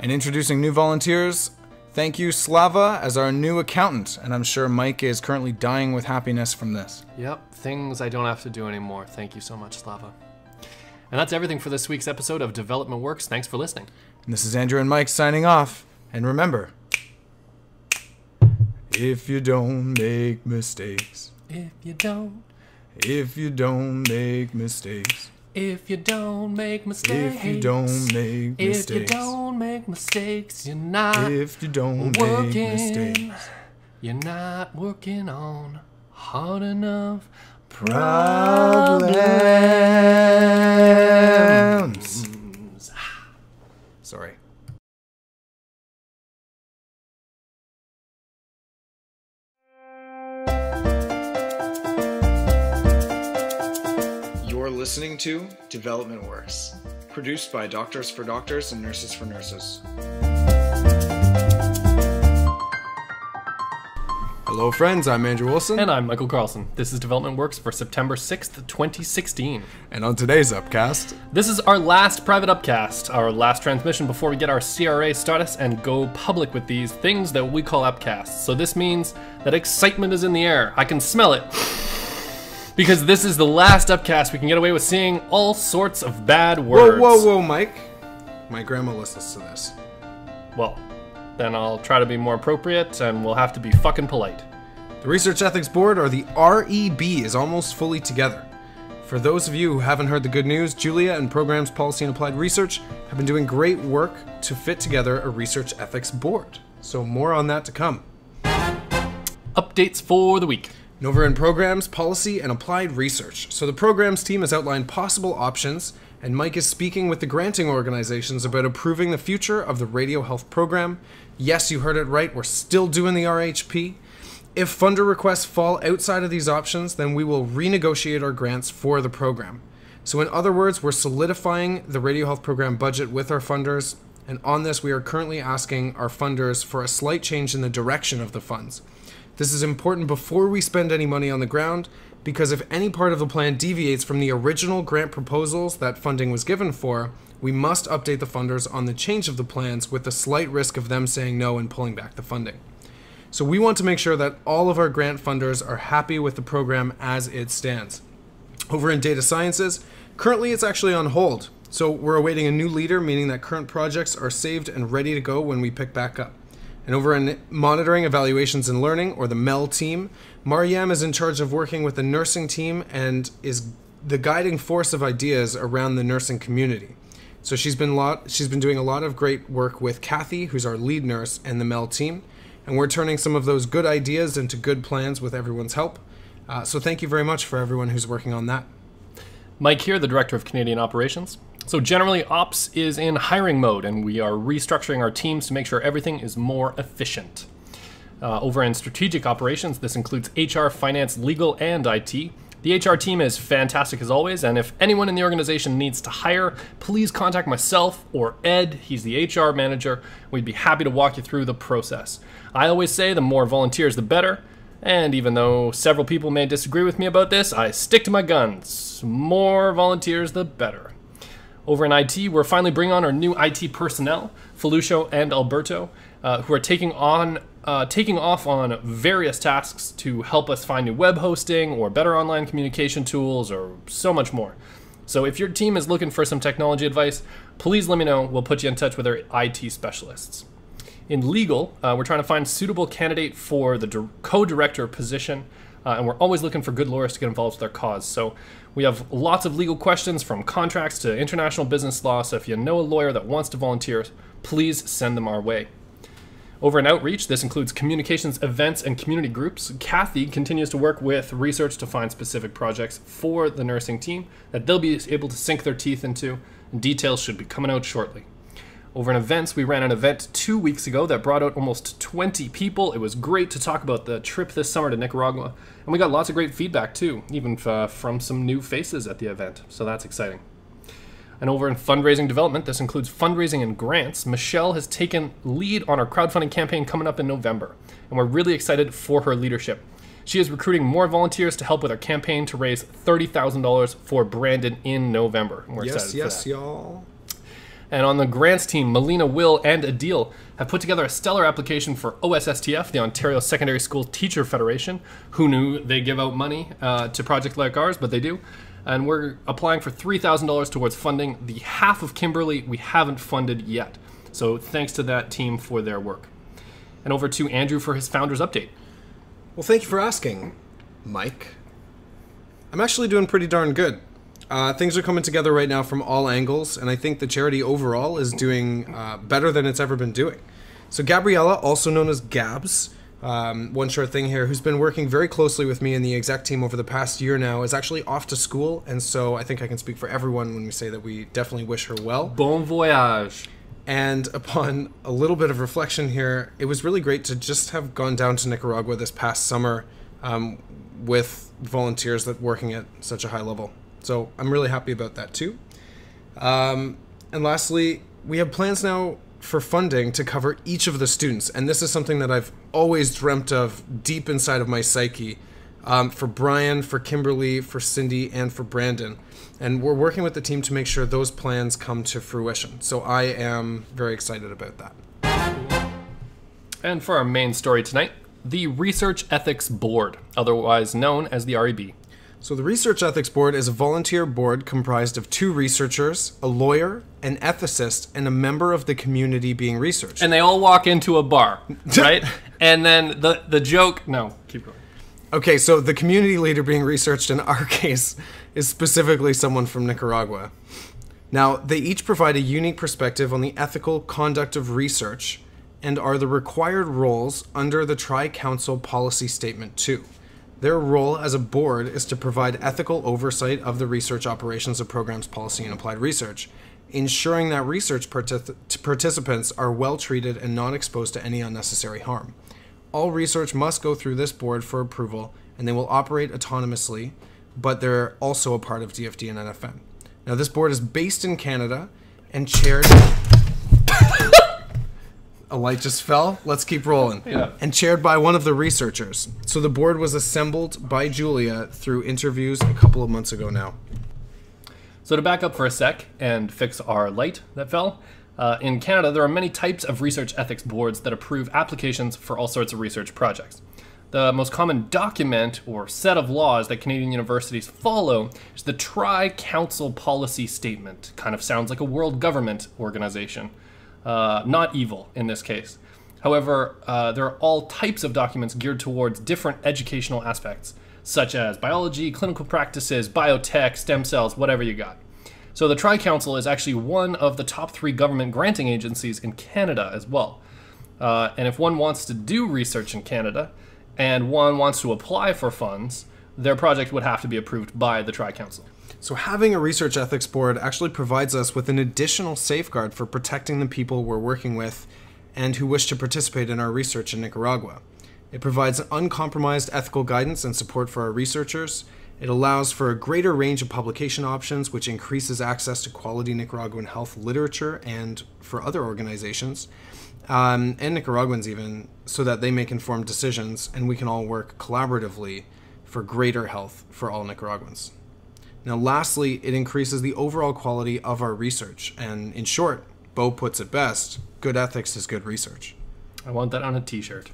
And introducing new volunteers, thank you Slava as our new accountant, and I'm sure Mike is currently dying with happiness from this. Yep, things I don't have to do anymore. Thank you so much, Slava. And that's everything for this week's episode of Development Works. Thanks for listening. And this is Andrew and Mike signing off, and remember, if you don't make mistakes, if you don't, if you don't make mistakes, if you don't make mistakes, if you don't make mistakes, if you don't make mistakes, you're not, if you don't working, make mistakes, you're not working on hard enough problems. problems. Sorry. Listening to Development Works, produced by Doctors for Doctors and Nurses for Nurses. Hello friends, I'm Andrew Wilson. And I'm Michael Carlson. This is Development Works for September sixth, twenty sixteen. And on today's Upcast... This is our last private Upcast, our last transmission before we get our C R A status and go public with these things that we call Upcasts. So this means that excitement is in the air. I can smell it. Because this is the last Upcast, we can get away with seeing all sorts of bad words. Whoa, whoa, whoa, Mike. My grandma listens to this. Well, then I'll try to be more appropriate, and we'll have to be fucking polite. The Research Ethics Board, or the R E B, is almost fully together. For those of you who haven't heard the good news, Julia and Programs, Policy, and Applied Research have been doing great work to fit together a Research Ethics Board. So more on that to come. Updates for the week. Nova in Programs, Policy, and Applied Research. So the Programs team has outlined possible options, and Mike is speaking with the granting organizations about approving the future of the radio health program. Yes, you heard it right, we're still doing the R H P. If funder requests fall outside of these options, then we will renegotiate our grants for the program. So in other words, we're solidifying the radio health program budget with our funders, and on this we are currently asking our funders for a slight change in the direction of the funds. This is important before we spend any money on the ground, because if any part of the plan deviates from the original grant proposals that funding was given for, we must update the funders on the change of the plans with the slight risk of them saying no and pulling back the funding. So we want to make sure that all of our grant funders are happy with the program as it stands. Over in Data Sciences, currently it's actually on hold. So we're awaiting a new leader, meaning that current projects are saved and ready to go when we pick back up. And over in Monitoring, Evaluations, and Learning, or the M E L team, Mariam is in charge of working with the nursing team and is the guiding force of ideas around the nursing community. So she's been, lot, she's been doing a lot of great work with Kathy, who's our lead nurse, and the M E L team. And we're turning some of those good ideas into good plans with everyone's help. Uh, so thank you very much for everyone who's working on that. Mike here, the Director of Canadian Operations. So generally, ops is in hiring mode, and we are restructuring our teams to make sure everything is more efficient. Uh, over in strategic operations, this includes H R, finance, legal, and I T. The H R team is fantastic as always, and if anyone in the organization needs to hire, please contact myself or Ed. He's the H R manager. We'd be happy to walk you through the process. I always say the more volunteers, the better. And even though several people may disagree with me about this, I stick to my guns. More volunteers, the better. Over in I T, we're finally bringing on our new I T personnel, Felucio and Alberto, uh, who are taking on, uh, taking off on various tasks to help us find new web hosting or better online communication tools or so much more. So if your team is looking for some technology advice, please let me know. We'll put you in touch with our I T specialists. In legal, uh, we're trying to find a suitable candidate for the co-director position. Uh, and we're always looking for good lawyers to get involved with their cause. So we have lots of legal questions from contracts to international business law. So if you know a lawyer that wants to volunteer, please send them our way. Over in outreach, this includes communications, events, and community groups. Kathy continues to work with research to find specific projects for the nursing team that they'll be able to sink their teeth into. And details should be coming out shortly. Over in events, we ran an event two weeks ago that brought out almost twenty people. It was great to talk about the trip this summer to Nicaragua. And we got lots of great feedback too, even uh, from some new faces at the event. So that's exciting. And over in fundraising development, this includes fundraising and grants. Michelle has taken lead on our crowdfunding campaign coming up in November. And we're really excited for her leadership. She is recruiting more volunteers to help with our campaign to raise thirty thousand dollars for Brandon in November. And we're yes, excited yes, y'all. And on the grants team, Melina, Will, and Adil have put together a stellar application for O S S T F, the Ontario Secondary School Teacher Federation. Who knew they give out money uh, to projects like ours, but they do. And we're applying for three thousand dollars towards funding the half of Kimberley we haven't funded yet. So thanks to that team for their work. And over to Andrew for his Founders Update. Well, thank you for asking, Mike. I'm actually doing pretty darn good. Uh, things are coming together right now from all angles, and I think the charity overall is doing uh, better than it's ever been doing. So Gabriella, also known as Gabs, um, one short thing here, who's been working very closely with me and the exec team over the past year now, is actually off to school, and so I think I can speak for everyone when we say that we definitely wish her well. Bon voyage! And upon a little bit of reflection here, it was really great to just have gone down to Nicaragua this past summer um, with volunteers that working at such a high level. So I'm really happy about that too. Um, and lastly, we have plans now for funding to cover each of the students. And this is something that I've always dreamt of deep inside of my psyche, um, for Brian, for Kimberly, for Cindy, and for Brandon. And we're working with the team to make sure those plans come to fruition. So I am very excited about that. And for our main story tonight, the Research Ethics Board, otherwise known as the R E B. So the Research Ethics Board is a volunteer board comprised of two researchers, a lawyer, an ethicist, and a member of the community being researched. And they all walk into a bar, right? And then the, the joke... No, keep going. Okay, so the community leader being researched in our case is specifically someone from Nicaragua. Now, they each provide a unique perspective on the ethical conduct of research and are the required roles under the Tri-Council Policy Statement two. Their role as a board is to provide ethical oversight of the research operations of programs, policy, and applied research, ensuring that research partic participants are well treated and not exposed to any unnecessary harm. All research must go through this board for approval, and they will operate autonomously, but they're also a part of D F D and N F M. Now, this board is based in Canada and chaired... A light just fell. Let's keep rolling. Yeah. And chaired by one of the researchers. So the board was assembled by Julia through interviews a couple of months ago now. So to back up for a sec and fix our light that fell, uh, in Canada there are many types of research ethics boards that approve applications for all sorts of research projects. The most common document or set of laws that Canadian universities follow is the Tri-Council Policy Statement. Kind of sounds like a world government organization. Uh, not evil in this case. However, uh, there are all types of documents geared towards different educational aspects, such as biology, clinical practices, biotech, stem cells, whatever you got. So the Tri-Council is actually one of the top three government granting agencies in Canada as well. Uh, and if one wants to do research in Canada and one wants to apply for funds, their project would have to be approved by the Tri-Council. So having a research ethics board actually provides us with an additional safeguard for protecting the people we're working with and who wish to participate in our research in Nicaragua. It provides uncompromised ethical guidance and support for our researchers. It allows for a greater range of publication options, which increases access to quality Nicaraguan health literature and for other organizations, um, and Nicaraguans even, so that they make informed decisions and we can all work collaboratively for greater health for all Nicaraguans. Now, lastly, it increases the overall quality of our research. And in short, Bo puts it best, good ethics is good research. I want that on a t-shirt.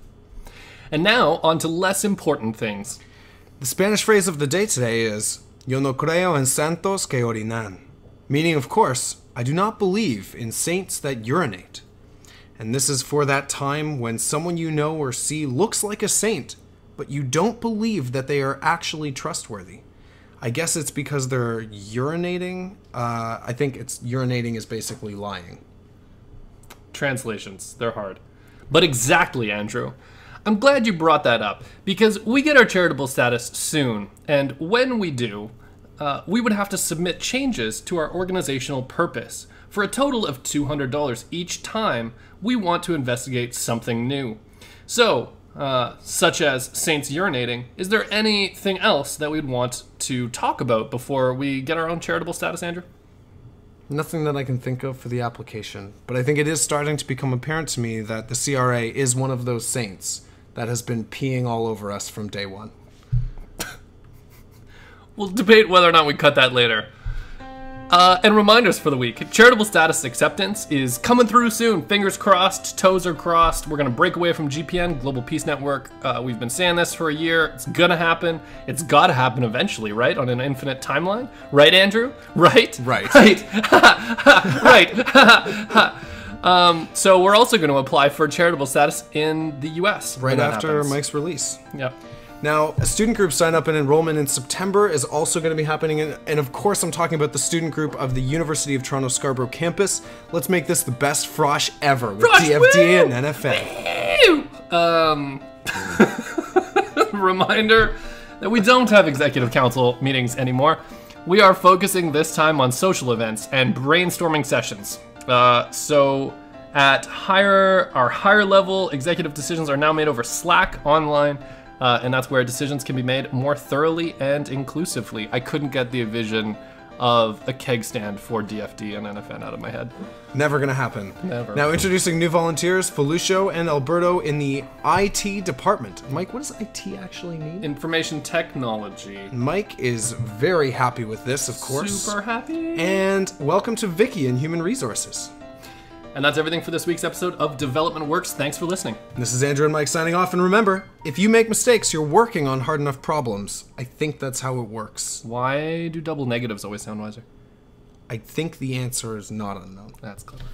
And now, on to less important things. The Spanish phrase of the day today is, Yo no creo en santos que orinan. Meaning, of course, I do not believe in saints that urinate. And this is for that time when someone you know or see looks like a saint, but you don't believe that they are actually trustworthy. I guess it's because they're urinating. Uh, I think it's urinating is basically lying. Translations, they're hard. But exactly, Andrew. I'm glad you brought that up, because we get our charitable status soon, and when we do, uh, we would have to submit changes to our organizational purpose for a total of two hundred dollars each time we want to investigate something new. So, Uh, such as saints urinating, is there anything else that we'd want to talk about before we get our own charitable status, Andrew? Nothing that I can think of for the application, but I think it is starting to become apparent to me that the C R A is one of those saints that has been peeing all over us from day one. We'll debate whether or not we cut that later. Uh, and reminders for the week. Charitable status acceptance is coming through soon. Fingers crossed, toes are crossed. We're gonna break away from G P N, Global Peace Network. Uh, we've been saying this for a year. It's gonna happen. It's gotta happen eventually, right? On an infinite timeline. Right, Andrew? Right? Right. Right. Right. Um, so we're also gonna apply for charitable status in the U S. Right after happens. Mike's release. Yep. Now, a student group sign-up and enrollment in September is also going to be happening, in, and of course I'm talking about the student group of the University of Toronto Scarborough campus. Let's make this the best frosh ever with frosh, D F D A woo! And N F A. Um, reminder that we don't have executive council meetings anymore. We are focusing this time on social events and brainstorming sessions. Uh, so at higher, our higher level, executive decisions are now made over Slack online. Uh, and that's where decisions can be made more thoroughly and inclusively. I couldn't get the vision of a keg stand for D F D and N F N out of my head. Never gonna happen. Never. Now introducing new volunteers, Felicio and Alberto in the I T department. Mike, what does I T actually mean? Information technology. Mike is very happy with this, of course. Super happy. And welcome to Vicky in human resources. And that's everything for this week's episode of Development Works. Thanks for listening. This is Andrew and Mike signing off. And remember, if you make mistakes, you're working on hard enough problems. I think that's how it works. Why do double negatives always sound wiser? I think the answer is not unknown. That's clever.